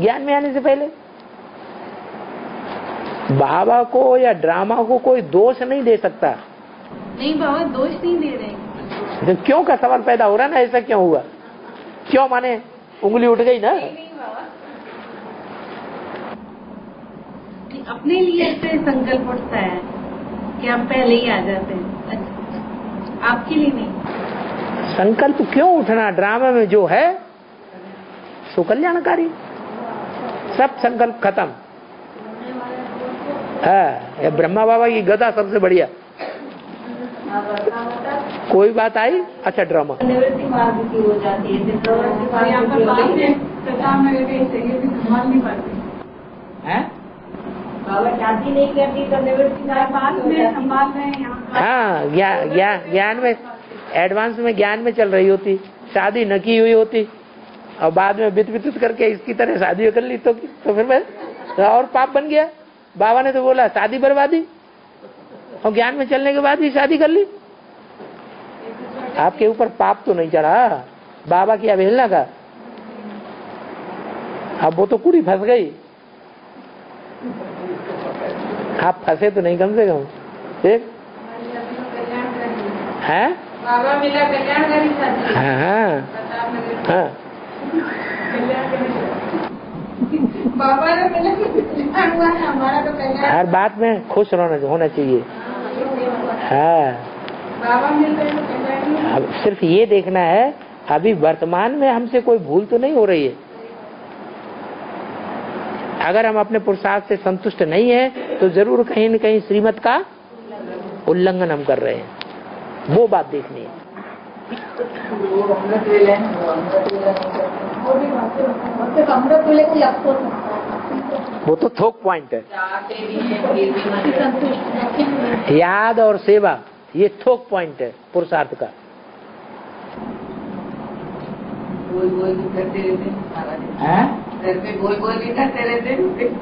ज्ञान में आने से पहले। बाबा को या ड्रामा को कोई दोष नहीं दे सकता। नहीं बाबा दोष नहीं दे रहे, क्यों का सवाल पैदा हो रहा ना, ऐसा क्यों हुआ, क्यों माने उंगली उठ गई ना। नहीं, नहीं बाबा अपने लिए ऐसे संकल्प उठता है कि हम पहले ही आ जाते हैं, आपके लिए नहीं। संकल्प क्यों उठना, ड्रामा में जो है सो कल्याणकारी, सब संकल्प खत्म। हाँ, ये ब्रह्मा बाबा की गदा सबसे बढ़िया। कोई बात आई, अच्छा ड्रामा निवृत्ति मार्ग की हो जाती है, बाबा शांति नहीं करती तो निवृत्ति मार्ग में संभाल रहे हैं। हाँ, ज्ञान ज्ञान में एडवांस में ज्ञान में चल रही होती, शादी न की हुई होती और बाद में बित बित करके इसकी तरह शादी कर ली तो, तो फिर मैं और पाप बन गया। बाबा ने तो बोला शादी बर्बादी, और ज्ञान में चलने के बाद ही शादी कर ली। आपके ऊपर पाप तो नहीं चढ़ा बाबा की अवहेलना का, अब वो तो कुड़ी फंस गई, आप फंसे तो नहीं कम से कम। देख है बाबा मिला कल्याणकारी शादी। हाँ हाँ हाँ बाबा हमारा तो कल्याण, हर बात में खुश रहना होना चाहिए। हाँ बाबा मिलकर अब सिर्फ ये देखना है अभी वर्तमान में हमसे कोई भूल तो नहीं हो रही है। अगर हम अपने पुरुषार्थ से संतुष्ट नहीं है तो जरूर कहीं न कहीं श्रीमत का उल्लंघन हम कर रहे हैं, वो बात देखनी है। वो तो थोक पॉइंट है, याद और सेवा ये थोक पॉइंट है पुरुषार्थ का। बोल बोल भी करते रहते हैं घर पे, बोल बोल भी करते रहते हैं।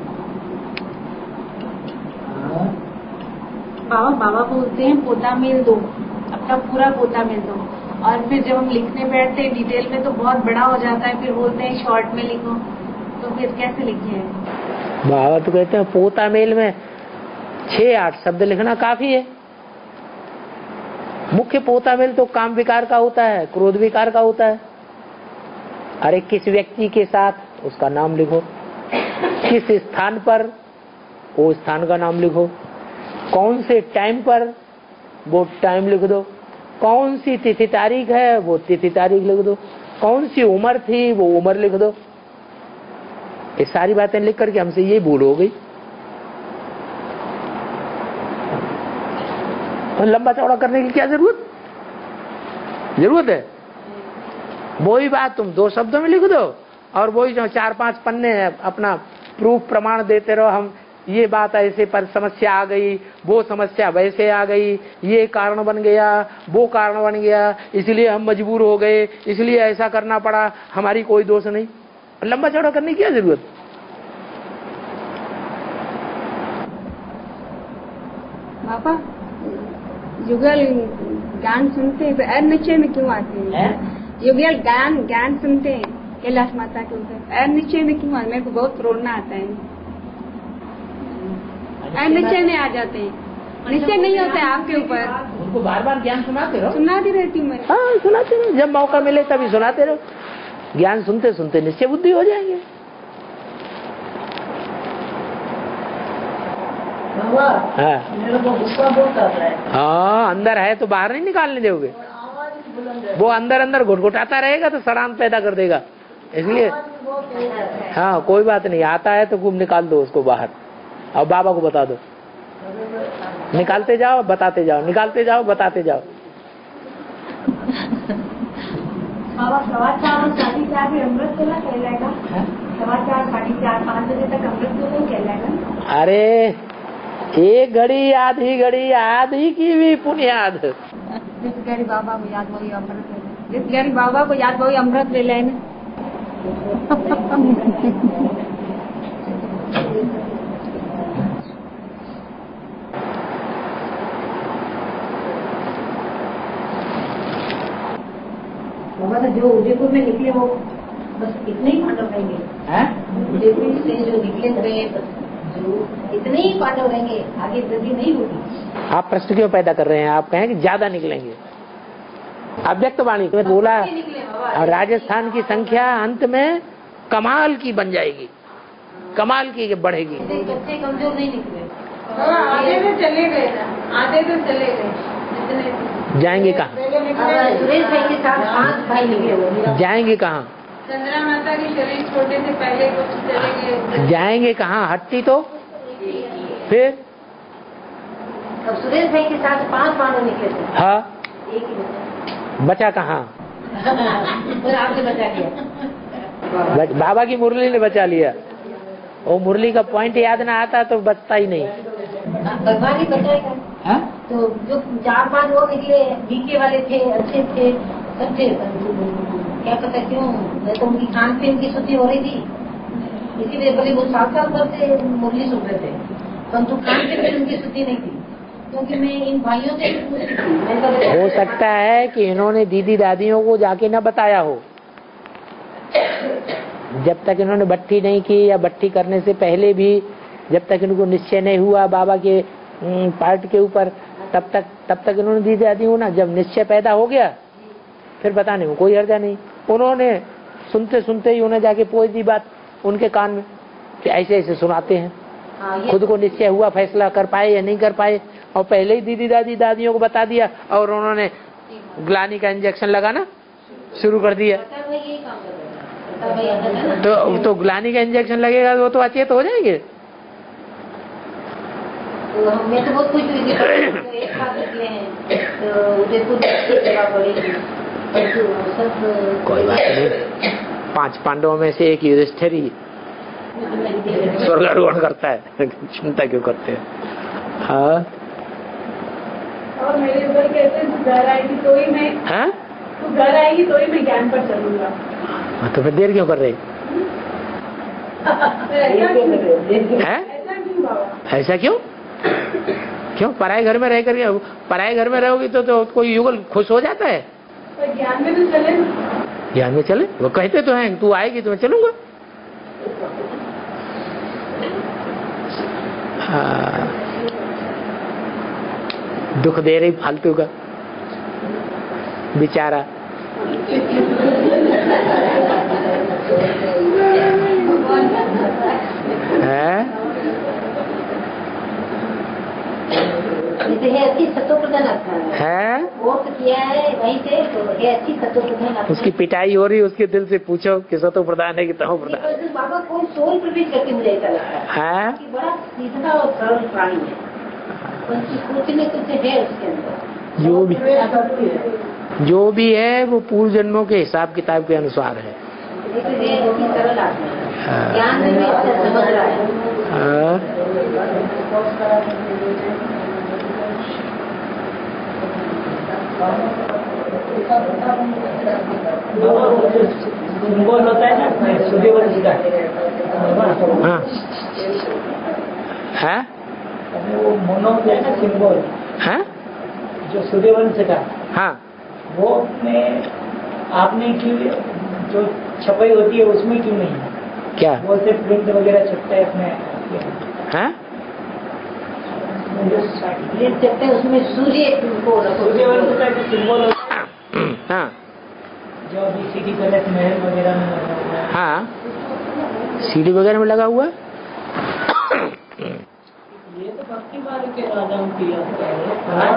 बाबा बाबा बोलते हैं पोता मेल दो, अपना पूरा पोता मेल दो, और फिर जब हम लिखने बैठते हैं डिटेल में तो बहुत बड़ा हो जाता है, फिर बोलते हैं शॉर्ट में लिखो, तो फिर कैसे लिखे। बाबा तो कहते हैं पोता मेल में छह आठ शब्द लिखना काफी है। मुख्य पोता मेल तो काम विकार का होता है, क्रोध विकार का होता है। अरे किस व्यक्ति के साथ, उसका नाम लिखो, किस स्थान पर, वो स्थान का नाम लिखो, कौन से टाइम पर, वो टाइम लिख दो, कौन सी तिथि तारीख है, वो तिथि तारीख लिख दो, कौन सी उम्र थी, वो उम्र लिख दो। ये सारी बातें लिख करके हमसे ये भूल हो गई, लंबा चौड़ा करने की क्या जरूरत जरूरत है। वही बात तुम दो शब्दों में लिख दो, और वही जो चार पांच पन्ने हैं अपना प्रूफ प्रमाण देते रहो, हम ये बात ऐसे पर समस्या आ गई, वो समस्या वैसे आ गई, ये कारण बन गया, वो कारण बन गया, इसलिए हम मजबूर हो गए, इसलिए ऐसा करना पड़ा, हमारी कोई दोष नहीं। लंबा चौड़ा करने की क्या जरूरत। पापा युगल ज्ञान सुनते हैं तो ऐर निश्चय में क्यों आते हैं? युगल ज्ञान ज्ञान सुनते हैं कैलाश माता के ऊपर, ऐर निश्चय में क्यों आते? मेरे को बहुत रोना आता है, ऐर निश्चय में आ जाते हैं, निश्चय नहीं होता है आपके ऊपर। उनको बार बार ज्ञान सुनाते रहो, सुनाती रहती हूँ मैं। हाँ सुनाते रहो, जब मौका मिले तभी सुनाते रहो। ज्ञान सुनते सुनते निश्चय बुद्धि हो जाएंगे। हाँ अंदर है तो बाहर नहीं निकालने दोगे, वो अंदर अंदर घुटघुटाता रहेगा तो सड़ान पैदा कर देगा, इसलिए हाँ कोई बात नहीं, आता है तो खूब निकाल दो उसको बाहर, और बाबा को बता दो, निकालते जाओ बताते जाओ, निकालते जाओ बताते जाओ। बाबा सवा चार साढ़े चार में अमृत तो नहीं कहलाएगा, सवा चार साढ़े चार पाँच बजे तक अमृत तो नहीं कहलाएगा। अरे एक घड़ी आधी घड़ी आधी की भी पुण्याद, जिस घड़ी बाबा को याद वही अमृत, जिस घड़ी बाबा को याद वही अमृत ले लें। बाबा तो जो उदयपुर में निकले वो बस इतने ही मानव रहेंगे। लेकिन से जो निकले हुए जो इतने ही पांडव रहेंगे, आगे वृद्धि नहीं होगी। आप प्रश्न क्यों पैदा कर रहे हैं? आप कहें कि ज्यादा निकलेंगे। अव्यक्त वाणी में बोला, और राजस्थान की संख्या अंत में कमाल की बन जाएगी, कमाल की बढ़ेगी। बच्चे कमजोर नहीं निकले, आधे तो चले गए, आधे तो चले गए, जाएंगे कहाँ? जाएंगे कहाँ? चंद्रा माता के शरीर छोड़ने से पहले कुछ चले गए, जाएंगे कहाँ? हट्टी तो फिर अब सुरेश भाई के साथ पांच पांडव निकले, हाँ, बचा कहाँ? आपने बचा लिया, बाबा की मुरली ने बचा लिया। वो मुरली का पॉइंट याद ना आता तो बचता ही नहीं। भगवान ही बचाएगा। हाँ? तो जो चार पांच वो निकले, बीके वाले थे, अच्छे थे, सब थे, क्या पता क्यों, मैं तो उनकी खान पीन की शुद्धि हो रही थी, इसीलिए बोले वो साल साल भर से मुरली सुन रहे थे, परंतु खान पीन में उनकी शुद्धि नहीं थी। क्योंकि मैं इन भाइयों से हो सकता है कि इन्होंने दीदी दादियों को जाके ना बताया हो, जब तक इन्होंने भट्टी नहीं की, या भट्टी करने से पहले भी जब तक इनको निश्चय नहीं हुआ बाबा के पार्ट के ऊपर, तब तक तब तक इन्होंने दीदी दादी हो ना। जब निश्चय पैदा हो गया फिर बताने में कोई हर्जा नहीं। उन्होंने सुनते सुनते ही उन्हें जाके पोंछ दी बात उनके कान में कि ऐसे ऐसे सुनाते हैं। खुद को निश्चय हुआ, फैसला कर पाए या नहीं कर पाए, और पहले ही दीदी दादी दादियों को बता दिया, और उन्होंने ग्लानी का इंजेक्शन लगाना शुरू कर दिया। तो तो ग्लानी का इंजेक्शन लगेगा, वो तो अचेत हो जाएंगे। तो मैं तो बहुत कुछ एक साथ निकले हैं, कोई बात नहीं। पांच पांडवों में से एक युधिष्ठिर स्वर्गारोहण करता है, चिंता क्यों करते हैं? हाँ, और मेरे ऊपर कहते तू घर आएगी तो ही मैं हाँ? तू घर आएगी तो ही मैं ज्ञान पर चलूंगा। हाँ, तो फिर देर क्यों कर रही? ऐसा क्यों बाबा? ऐसा क्यों? क्यों पराए घर में रह कर, पराए घर में रहोगी तो तो कोई युगल खुश हो जाता है? पर ज्ञान में तो चले, ज्ञान में चले। वो कहते तो हैं तू आएगी तो मैं चलूंगा। हाँ, दुख दे रही फालतू का बेचारा। है अच्छी सत्व प्रधान है, वोट किया है वहीं से, ये अच्छी सत्व प्रधान। उसकी पिटाई हो रही, उसके दिल से पूछो कि सत्व प्रधान है कि तमो प्रधान। बाबा कोई सोल प्रवेश करके मुझे है कि बड़ा सीधा और सरल प्राणी है, जो भी जो भी है वो पूर्व जन्मों के हिसाब किताब के अनुसार है। हाँ, वो मोनोम है ना सिंबल, हाँ, जो सूर्यवंश का, हाँ, वो में आपने की जो छपाई होती है उसमें क्यों नहीं है? क्या वो से प्रिंट वगैरह छपता है अपने, हाँ, प्रिंट छपते हैं उसमें सूर्य सूर्यवंश का जो सिंबल होता है, हाँ, जो अभी सीडी कलर महल वगैरह में लगा हुआ है, हाँ, सीडी वगैरह में लगा हुआ है। ये तो भक्ति वाले के राजाओं की याद है, हमारे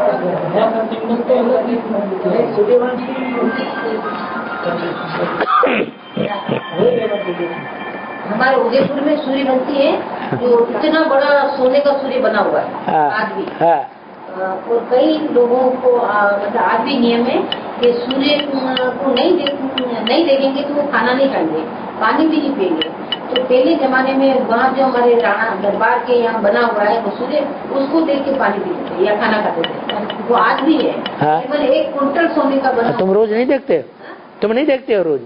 उदयपुर में सूर्यवंशी है जो इतना बड़ा सोने का सूर्य बना हुआ है आज भी। और कई लोगों को मतलब आज भी नियम है कि सूर्य को नहीं नहीं देखेंगे तो वो खाना नहीं खाएंगे, पानी भी नहीं पिएंगे। तो पहले जमाने में वहाँ जो हमारे राणा दरबार के यहाँ बना हुआ है वो सूर्य, उसको देख के पानी पीते थे या खाना खाते थे, वो आज भी है। केवल एक कुंटल सोने का बना। तुम रोज नहीं देखते? हा? तुम नहीं देखते हो रोज?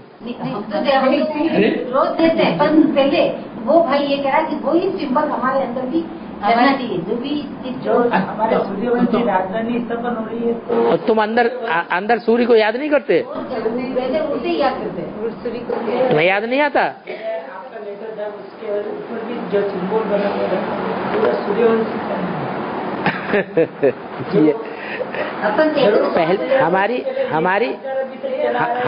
रोज देखते हैं, पर पहले वो भाई ये कह रहा की वो ही सिंबल हमारे अंदर भी रहना चाहिए, जो भी हमारे सूर्यवंशी राजधानी स्थापन हो रही है। तो तुम अंदर अंदर सूर्य को याद नहीं करते? पहले उसे याद करते, सूर्य को याद नहीं आता। लेकर जब उसके ऊपर भी जो सिंबल बना हुआ है पूरा सूर्यवंशी पहले हमारी हमारी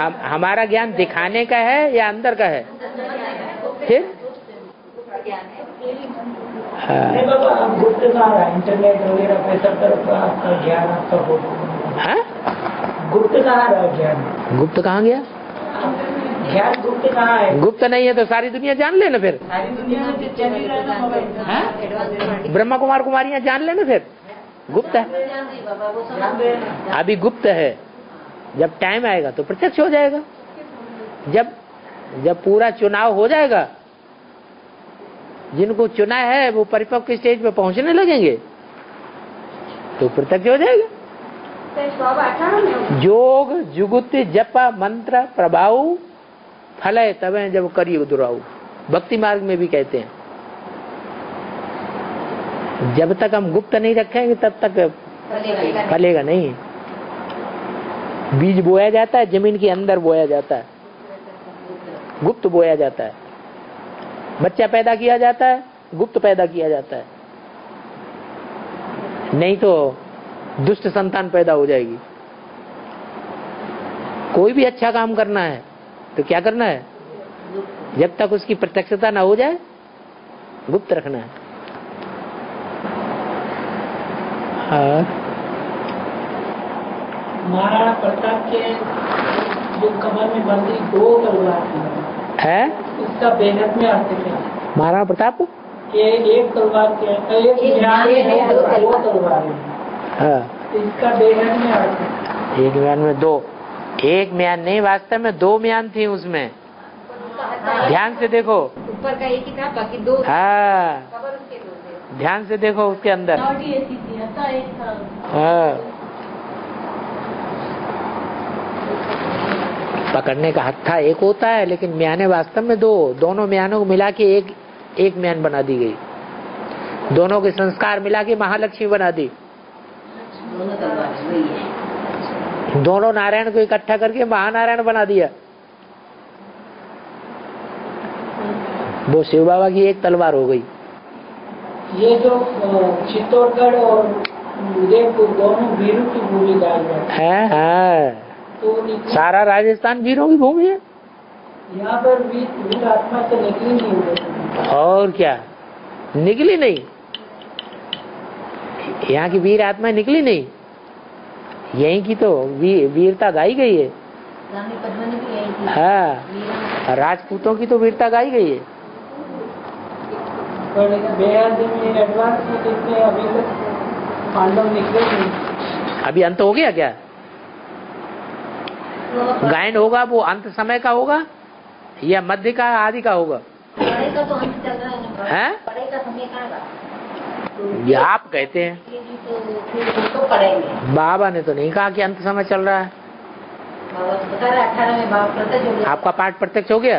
हम हमारा ज्ञान दिखाने का है या अंदर का है? फिर इंटरनेट वगैरह पे सब तरफ आपका ज्ञान आपका हो गुप्त कहाँ रहा ज्ञान? गुप्त कहाँ गया ज्ञान? गुप्त कहाँ है? गुप्त नहीं है तो सारी दुनिया जान लेना फिर, सारी दुनिया ब्रह्मा कुमार कुमारियाँ जान लेना फिर। गुप्त है अभी, गुप्त है, जब टाइम आएगा तो प्रत्यक्ष हो जाएगा। जब जब पूरा चुनाव हो जाएगा, जिनको चुना है वो परिपक्व के स्टेज पे पहुंचने लगेंगे तो प्रत्यक्ष हो जाएगा। योग जुगुत जप मंत्र प्रभाव फलय तवे जब करियो दुराऊ, भक्ति मार्ग में भी कहते हैं जब तक हम गुप्त नहीं रखेंगे तब तक फलेगा नहीं। बीज बोया जाता है जमीन के अंदर, बोया जाता है गुप्त बोया जाता है। बच्चा पैदा किया जाता है गुप्त पैदा किया जाता है, नहीं तो दुष्ट संतान पैदा हो जाएगी। कोई भी अच्छा काम करना है तो क्या करना है? जब तक उसकी प्रत्यक्षता ना हो जाए गुप्त रखना है। हाँ। महाराणा प्रताप के जो कमर में बंदी दो तलवार है उसका बेहद में आते थे महाराणा प्रताप के एक तलवार के दो तलवार है, इसका बेहद में आते एक म्यान में दो, एक म्यान नहीं वास्तव में दो म्यान थी उसमें। ध्यान से देखो ऊपर का एक ही था बाकी दो, हाँ ध्यान से देखो उसके अंदर। हाँ पकड़ने का हत्था एक होता है लेकिन म्याने वास्तव में दो, दोनों म्यानों को मिला के एक एक म्यान बना दी गई, दोनों के संस्कार मिला के महालक्ष्मी बना दी। दोनों नारायण को इकट्ठा करके महानारायण बना दिया। वो शिव बाबा की एक तलवार हो गई। ये जो चित्तौड़गढ़ और उदयपुर दोनों वीरों की भूमि है, है। तो सारा राजस्थान वीरों की भूमि है। यहाँ पर वीर आत्मा से निकली नहीं, और क्या निकली नहीं, यहाँ की वीर आत्मा निकली नहीं, यहीं की तो वी, वीरता गाई गई है। हाँ राजपूतों की तो वीरता गाई गई है। अभी अंत हो गया क्या? गायन होगा वो अंत समय का होगा या मध्य का आदि का होगा? का तो अंत चल रहा है, है? का समय का ये आप कहते हैं तो तो बाबा ने तो नहीं कहा कि अंत समय चल रहा है। बता रहे में आपका पाठ प्रत्यक्ष हो गया,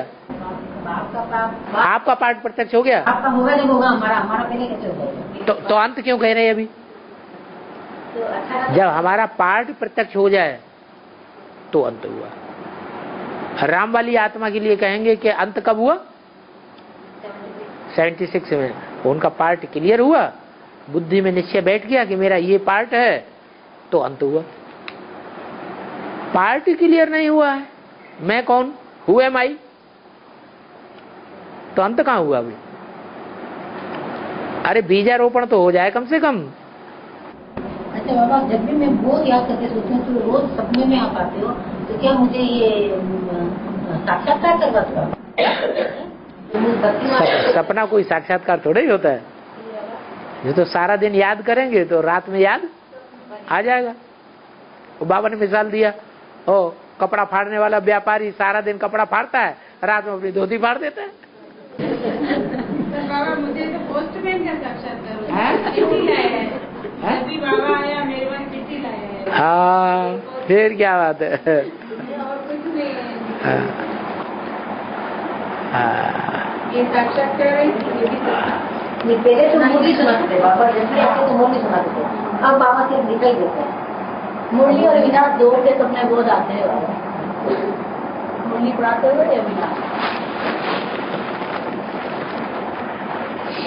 आपका पाठ प्रत्यक्ष हो गया, आपका होगा नहीं होगा हमारा, हमारा कैसे होगा? तो अंत क्यों कह रहे हैं अभी? जब हमारा पाठ प्रत्यक्ष हो जाए तो अंत हुआ। राम वाली आत्मा के लिए कहेंगे कि अंत कब हुआ? छिहत्तर में उनका पार्ट क्लियर हुआ, बुद्धि में निश्चय बैठ गया कि मेरा ये पार्ट है तो अंत हुआ। पार्ट क्लियर नहीं हुआ है, मैं कौन, हु एम आई, तो अंत कहाँ हुआ अभी? अरे बीजारोपण तो हो जाए कम से कम। अच्छा बाबा, जब भी मैं बहुत याद करके सोचूं तो रोज सपने में आप आते हो, तो क्या मुझे ये साक्षात्कार करवाता है? सपना कोई साक्षात्कार थोड़ा ही होता है, ये तो सारा दिन याद करेंगे तो रात में याद आ जाएगा। तो बाबा ने मिसाल दिया, ओ कपड़ा फाड़ने वाला व्यापारी सारा दिन कपड़ा फाड़ता है, रात में अपनी धोती फाड़ देता है। बाबा मुझे तो पोस्टमैन का साक्षात्कार बाबा आया मेरे पास चिट्ठी लाया। हाँ फिर क्या बात है। और कुछ नहीं है। ये साक्षात्कार है, ये पहले तो मुरली सुनाते बाबा, जैसे आपको तो मुरली सुनाते, अब बाबा सिर्फ निकल देते हैं। मुरली और विनाश दो के सपने बहुत आते हैं बाबा, मुरली प्राप्त हो गए या विनाश?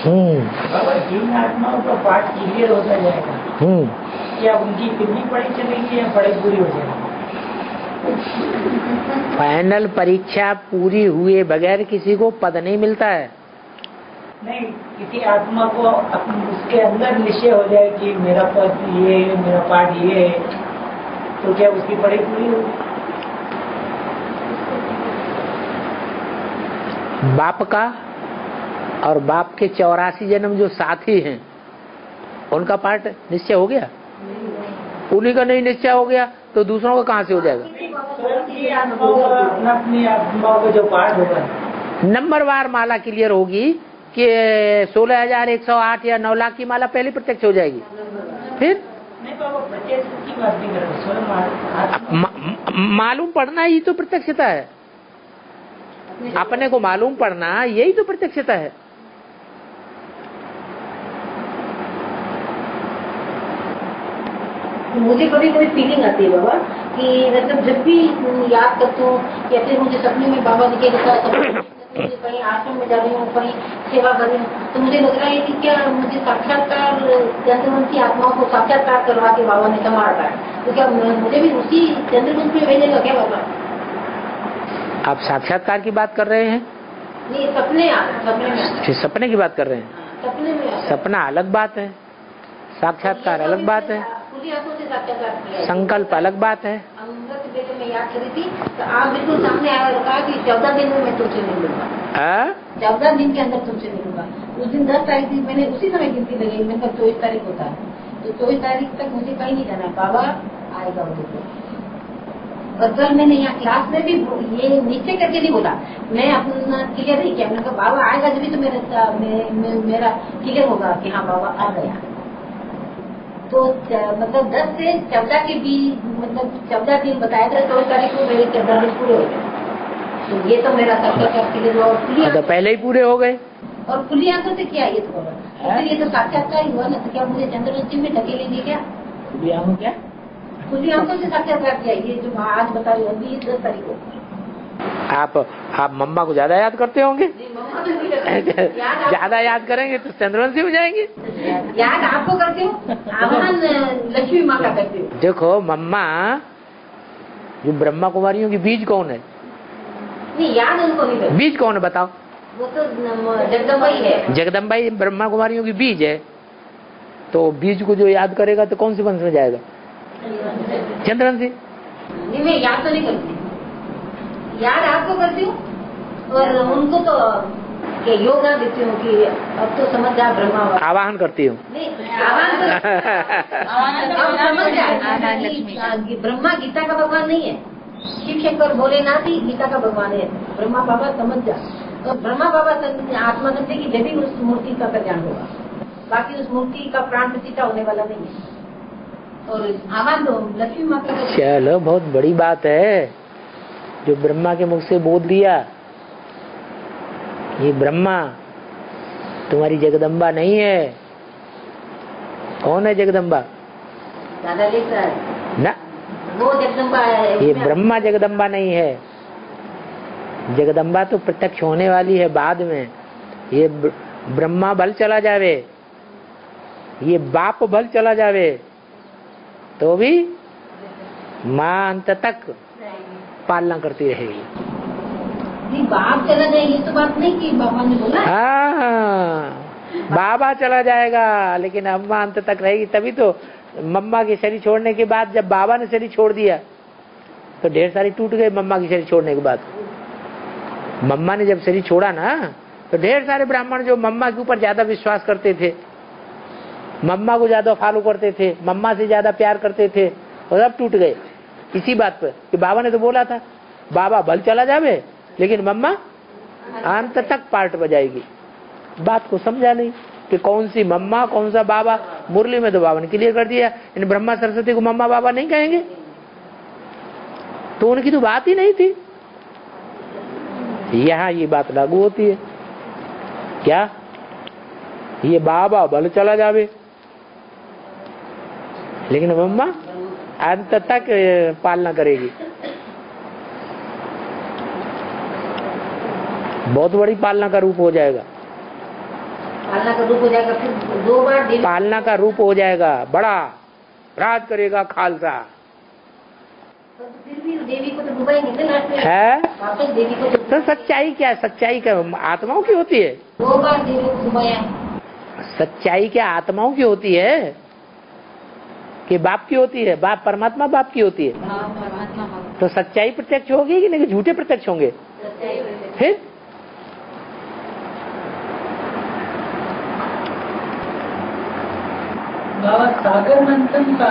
तीन आत्माओं का पार्ट क्लियर होता जाएगा। क्या उनकी कितनी पढ़ी चलेगी या पढ़ी पूरी हो जाएगी? फाइनल परीक्षा पूरी हुए बगैर किसी को पद नहीं मिलता है। नहीं, किसी आत्मा को उसके अंदर निश्चय हो जाए कि मेरा पद ये है, मेरा पाठ ये है, तो क्या उसकी पढ़ाई पूरी होगी? बाप का और बाप के चौरासी जन्म जो साथी हैं, उनका पाठ निश्चय हो गया? उन्हीं का नहीं निश्चय हो गया तो दूसरों का कहाँ से हो जाएगा? जो पाठ होगा नंबर वार माला क्लियर होगी कि सोलह हजार एक सौ आठ या नौ लाख की माला पहले प्रत्यक्ष हो जाएगी। फिर मालूम पढ़ना ही तो प्रत्यक्षता है। अपने को मालूम पढ़ना यही तो प्रत्यक्षता है। मुझे कभी कभी फीलिंग आती है बाबा कि मतलब जब भी याद करती हूँ या फिर मुझे सपने में बाबा जी के साथ कहीं आश्रम में जा रही हूँ, कहीं सेवा कर रही हूँ, तो मुझे लग रहा है कि क्या मुझे साक्षात्कार चंद्रमन की आत्माओं को साक्षात्कार करवा के बाबा ने कमा रखा है, तो क्या मुझे भी उसी चंद्रमन में भेजेगा क्या बाबा? आप साक्षात्कार की बात कर रहे हैं? नहीं, सपने सपने सपने की बात कर रहे हैं। सपने में सपना अलग बात है, साक्षात्कार अलग बात है, संकल्प अलग बात है। में याद करी थी तो आप बिल्कुल सामने आया और कहा कि चौदह दिन में मैं तुमसे मिलूंगा, चौदह दिन के अंदर तुमसे मिलूंगा। उस दिन दस तारीख थी, मैंने उसी समय गिनती लगाई, मैंने चौबीस तारीख होता है तो चौबीस तारीख तक मुझे कहीं नहीं जाना, बाबा आएगा। और कल मैंने यहाँ क्लास में भी ये निश्चय करके नहीं बोला, मैं अपना क्लियर नहीं किया, मैंने कहा बाबा आएगा जब भी तो मेरा मेरा क्लियर होगा कि हाँ बाबा आ गया। तो मतलब दस से चौदह के बीच, मतलब चौदह दिन बताया था, चौदह तारीख को मेरे चौदह दिन पूरे हो गए, तो ये तो मेरा साक्षात्कार क्लियर हुआ। और तो पहले ही पूरे हो गए और खुली आंखों से क्या ये तो बोला, ये तो साक्षात्कार हुआ ना, तो क्या मुझे चंद्रवंशी में ढकेलेंगे क्या? खुली आंखों क्या खुली आंखों से साक्षात्कार किया, ये जो आज बता रही होगी दस तारीख को। आप आप मम्मा को ज्यादा याद करते होंगे, ज्यादा याद करेंगे तो चंद्रवंशी हो जाएंगे। याद आपको करते हो, लक्ष्मी माँ का करते हो। देखो मम्मा जो ब्रह्मा कुमारियों की बीज कौन है? नहीं याद उनको नहीं, बीज कौन है बताओ? वो तो जगदम्बा ही है। जगदम्बा ही ब्रह्मा कुमारियों की बीज है, तो बीज को जो याद करेगा तो कौन से वंश में जाएगा? चंद्रवंशी। नहीं मैं याद तो नहीं करती, याद आपको करती हूँ और उनको तो योगा देती हूँ कि अब तो समझ जा ब्रह्मा, आवाहन करती हूँ। ब्रह्मा गीता का भगवान नहीं है, शिव शंकर भोलेनाथ ही गीता का भगवान है। ब्रह्मा बाबा समझ जा, और ब्रह्मा बाबा आत्मा समझे की जब भी उस मूर्ति का कल्याण होगा, बाकी उस मूर्ति का प्राण प्रतिष्ठा होने वाला नहीं है। और आवाहन दो लक्ष्मी माता। चलो बहुत बड़ी बात है जो ब्रह्मा के मुख से बोल दिया, ये ब्रह्मा तुम्हारी जगदम्बा नहीं है। कौन है जगदम्बा? ना वो जगदम्बा है, ये ब्रह्मा जगदम्बा नहीं है। जगदम्बा तो प्रत्यक्ष होने वाली है बाद में, ये ब्रह्मा भल चला जावे, ये बाप भल चला जावे, तो भी माँ अंत तक पालना करती रहेगी। बाप चला जाएगी तो बात नहीं की बाबा ने बोला। हाँ बाबा चला जाएगा लेकिन अम्मा अंत तक रहेगी। तभी तो मम्मा की शरीर छोड़ने के बाद जब बाबा ने शरीर छोड़ दिया तो ढेर सारी टूट गई। मम्मा की शरीर छोड़ने के बाद मम्मा ने जब शरीर छोड़ा ना तो ढेर सारे ब्राह्मण जो मम्मा के ऊपर ज्यादा विश्वास करते थे, मम्मा को ज्यादा फॉलो करते थे, मम्मा से ज्यादा प्यार करते थे, और अब टूट गए इसी बात पर कि बाबा ने तो बोला था बाबा भल चला जावे लेकिन मम्मा अंत तक पार्ट बजाएगी। बात को समझा नहीं कि कौन सी मम्मा कौन सा बाबा। मुरली में तो बाबा ने क्लियर कर दिया, इन ब्रह्मा सरस्वती को मम्मा बाबा नहीं कहेंगे, तो उनकी तो बात ही नहीं थी। यहाँ ये बात लागू होती है क्या? ये बाबा भल चला जावे लेकिन मम्मा अंत तक पालना करेगी। बहुत बड़ी पालना का रूप हो जाएगा। पालना का रूप हो जाएगा, फिर दो बार पालना का रूप हो जाएगा, बड़ा राज करेगा खालसा। तो फिर भी देवी को तो डुबाएंगे ना है? वापस देवी को तो, तो सच्चाई क्या है? सच्चाई क्या आत्माओं की होती है? दो बार देवी को डुबाया। सच्चाई क्या आत्माओं की होती है कि बाप की होती है? बाप परमात्मा बाप की होती है। तो सच्चाई प्रत्यक्ष होगी कि नहीं? झूठे प्रत्यक्ष होंगे। फिर बाबा सागर मंथन का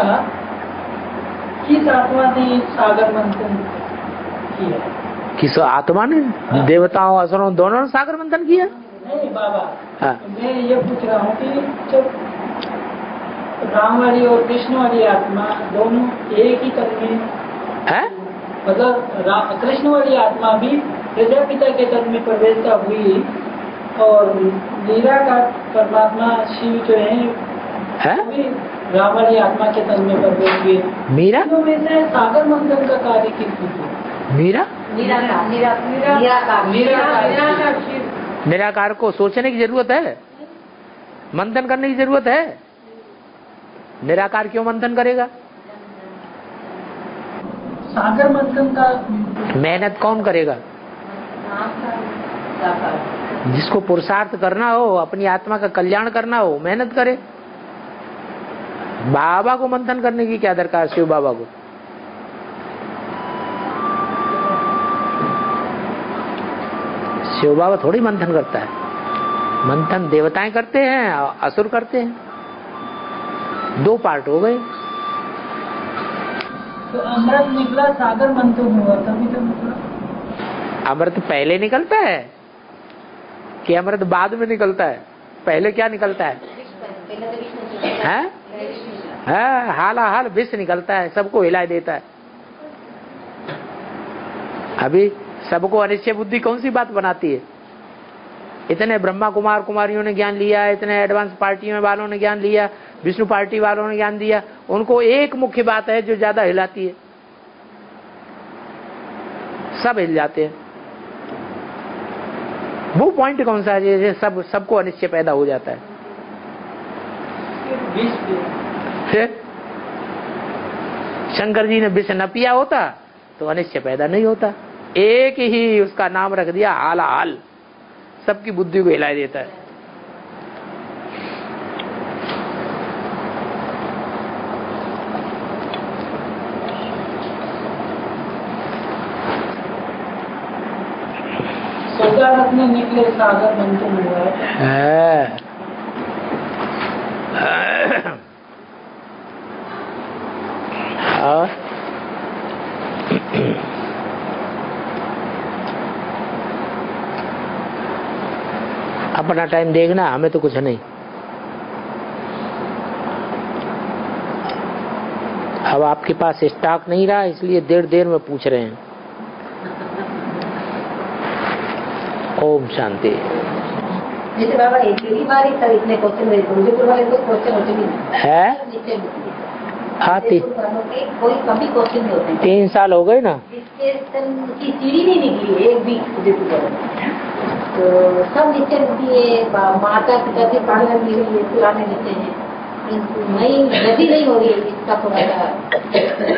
किस आत्मा ने सागर मंथन किया? किस आत्मा ने? हाँ। देवताओं असुरों दोनों ने सागर मंथन किया? नहीं बाबा। हाँ। मैं ये पूछ रहा हूँ कि जब राम वाली और कृष्ण वाली आत्मा दोनों एक ही तन में है, मतलब कृष्ण वाली आत्मा भी प्रजापिता के तन में प्रवेशता हुई और लीला का परमात्मा शिव जो है है रामाली आत्मा के तन में प्रवेश किए। मीरा तो मैंने सागर मंथन का कार्य किया। मीरा निराकार निराकार निराकार निराकार को सोचने की जरूरत है, मंथन करने की जरूरत है। निराकार क्यों मंथन करेगा? सागर मंथन का मेहनत कौन करेगा? जिसको पुरुषार्थ करना हो, अपनी आत्मा का कल्याण करना हो, मेहनत करे। बाबा को मंथन करने की क्या दरकार? शिव बाबा को शिव बाबा थोड़ी मंथन करता है। मंथन देवताएं करते हैं और असुर करते हैं। दो पार्ट हो गए। तो अमृत निकला, सागर मंथन हुआ, तभी तो निकला। अमृत पहले निकलता है कि अमृत बाद में निकलता है? पहले क्या निकलता है? है? हाँ, हाला हाल विष निकलता है, सबको हिला देता है। अभी सबको अनिश्चय बुद्धि कौन सी बात बनाती है? इतने ब्रह्मा कुमार कुमारियों ने ज्ञान लिया, इतने एडवांस पार्टी में वालों ने ज्ञान लिया, विष्णु पार्टी वालों ने ज्ञान दिया, उनको एक मुख्य बात है जो ज्यादा हिलाती है, सब हिल जाते हैं। वो पॉइंट कौन सा है जैसे सब सबको अनिश्चय पैदा हो जाता है? शंकर जी ने विष न पिया होता तो अनिश्चय पैदा नहीं होता। एक ही उसका नाम रख दिया हाला हाल, सबकी बुद्धि को हिला देता है। सोचारत में निकले सागर मंथन हुआ है। और अपना टाइम देखना, हमें तो कुछ नहीं। अब आपके पास स्टॉक नहीं रहा, इसलिए देर देर में पूछ रहे हैं। ओम शांति। जैसे बाबा एक ही बार इतने क्वेश्चन मेरे को, मुझे वाले कोई क्वेश्चन होते नहीं है। हाँ, कोई कभी क्वेश्चन नहीं होते। तीन साल हो गए ना, की सीढ़ी नहीं निकली एक भी। तो सब नीचे है, माता पिता से पालना भी पुराने नीचे है, नहीं गलती नहीं हो रही है इसका थोड़ा सा।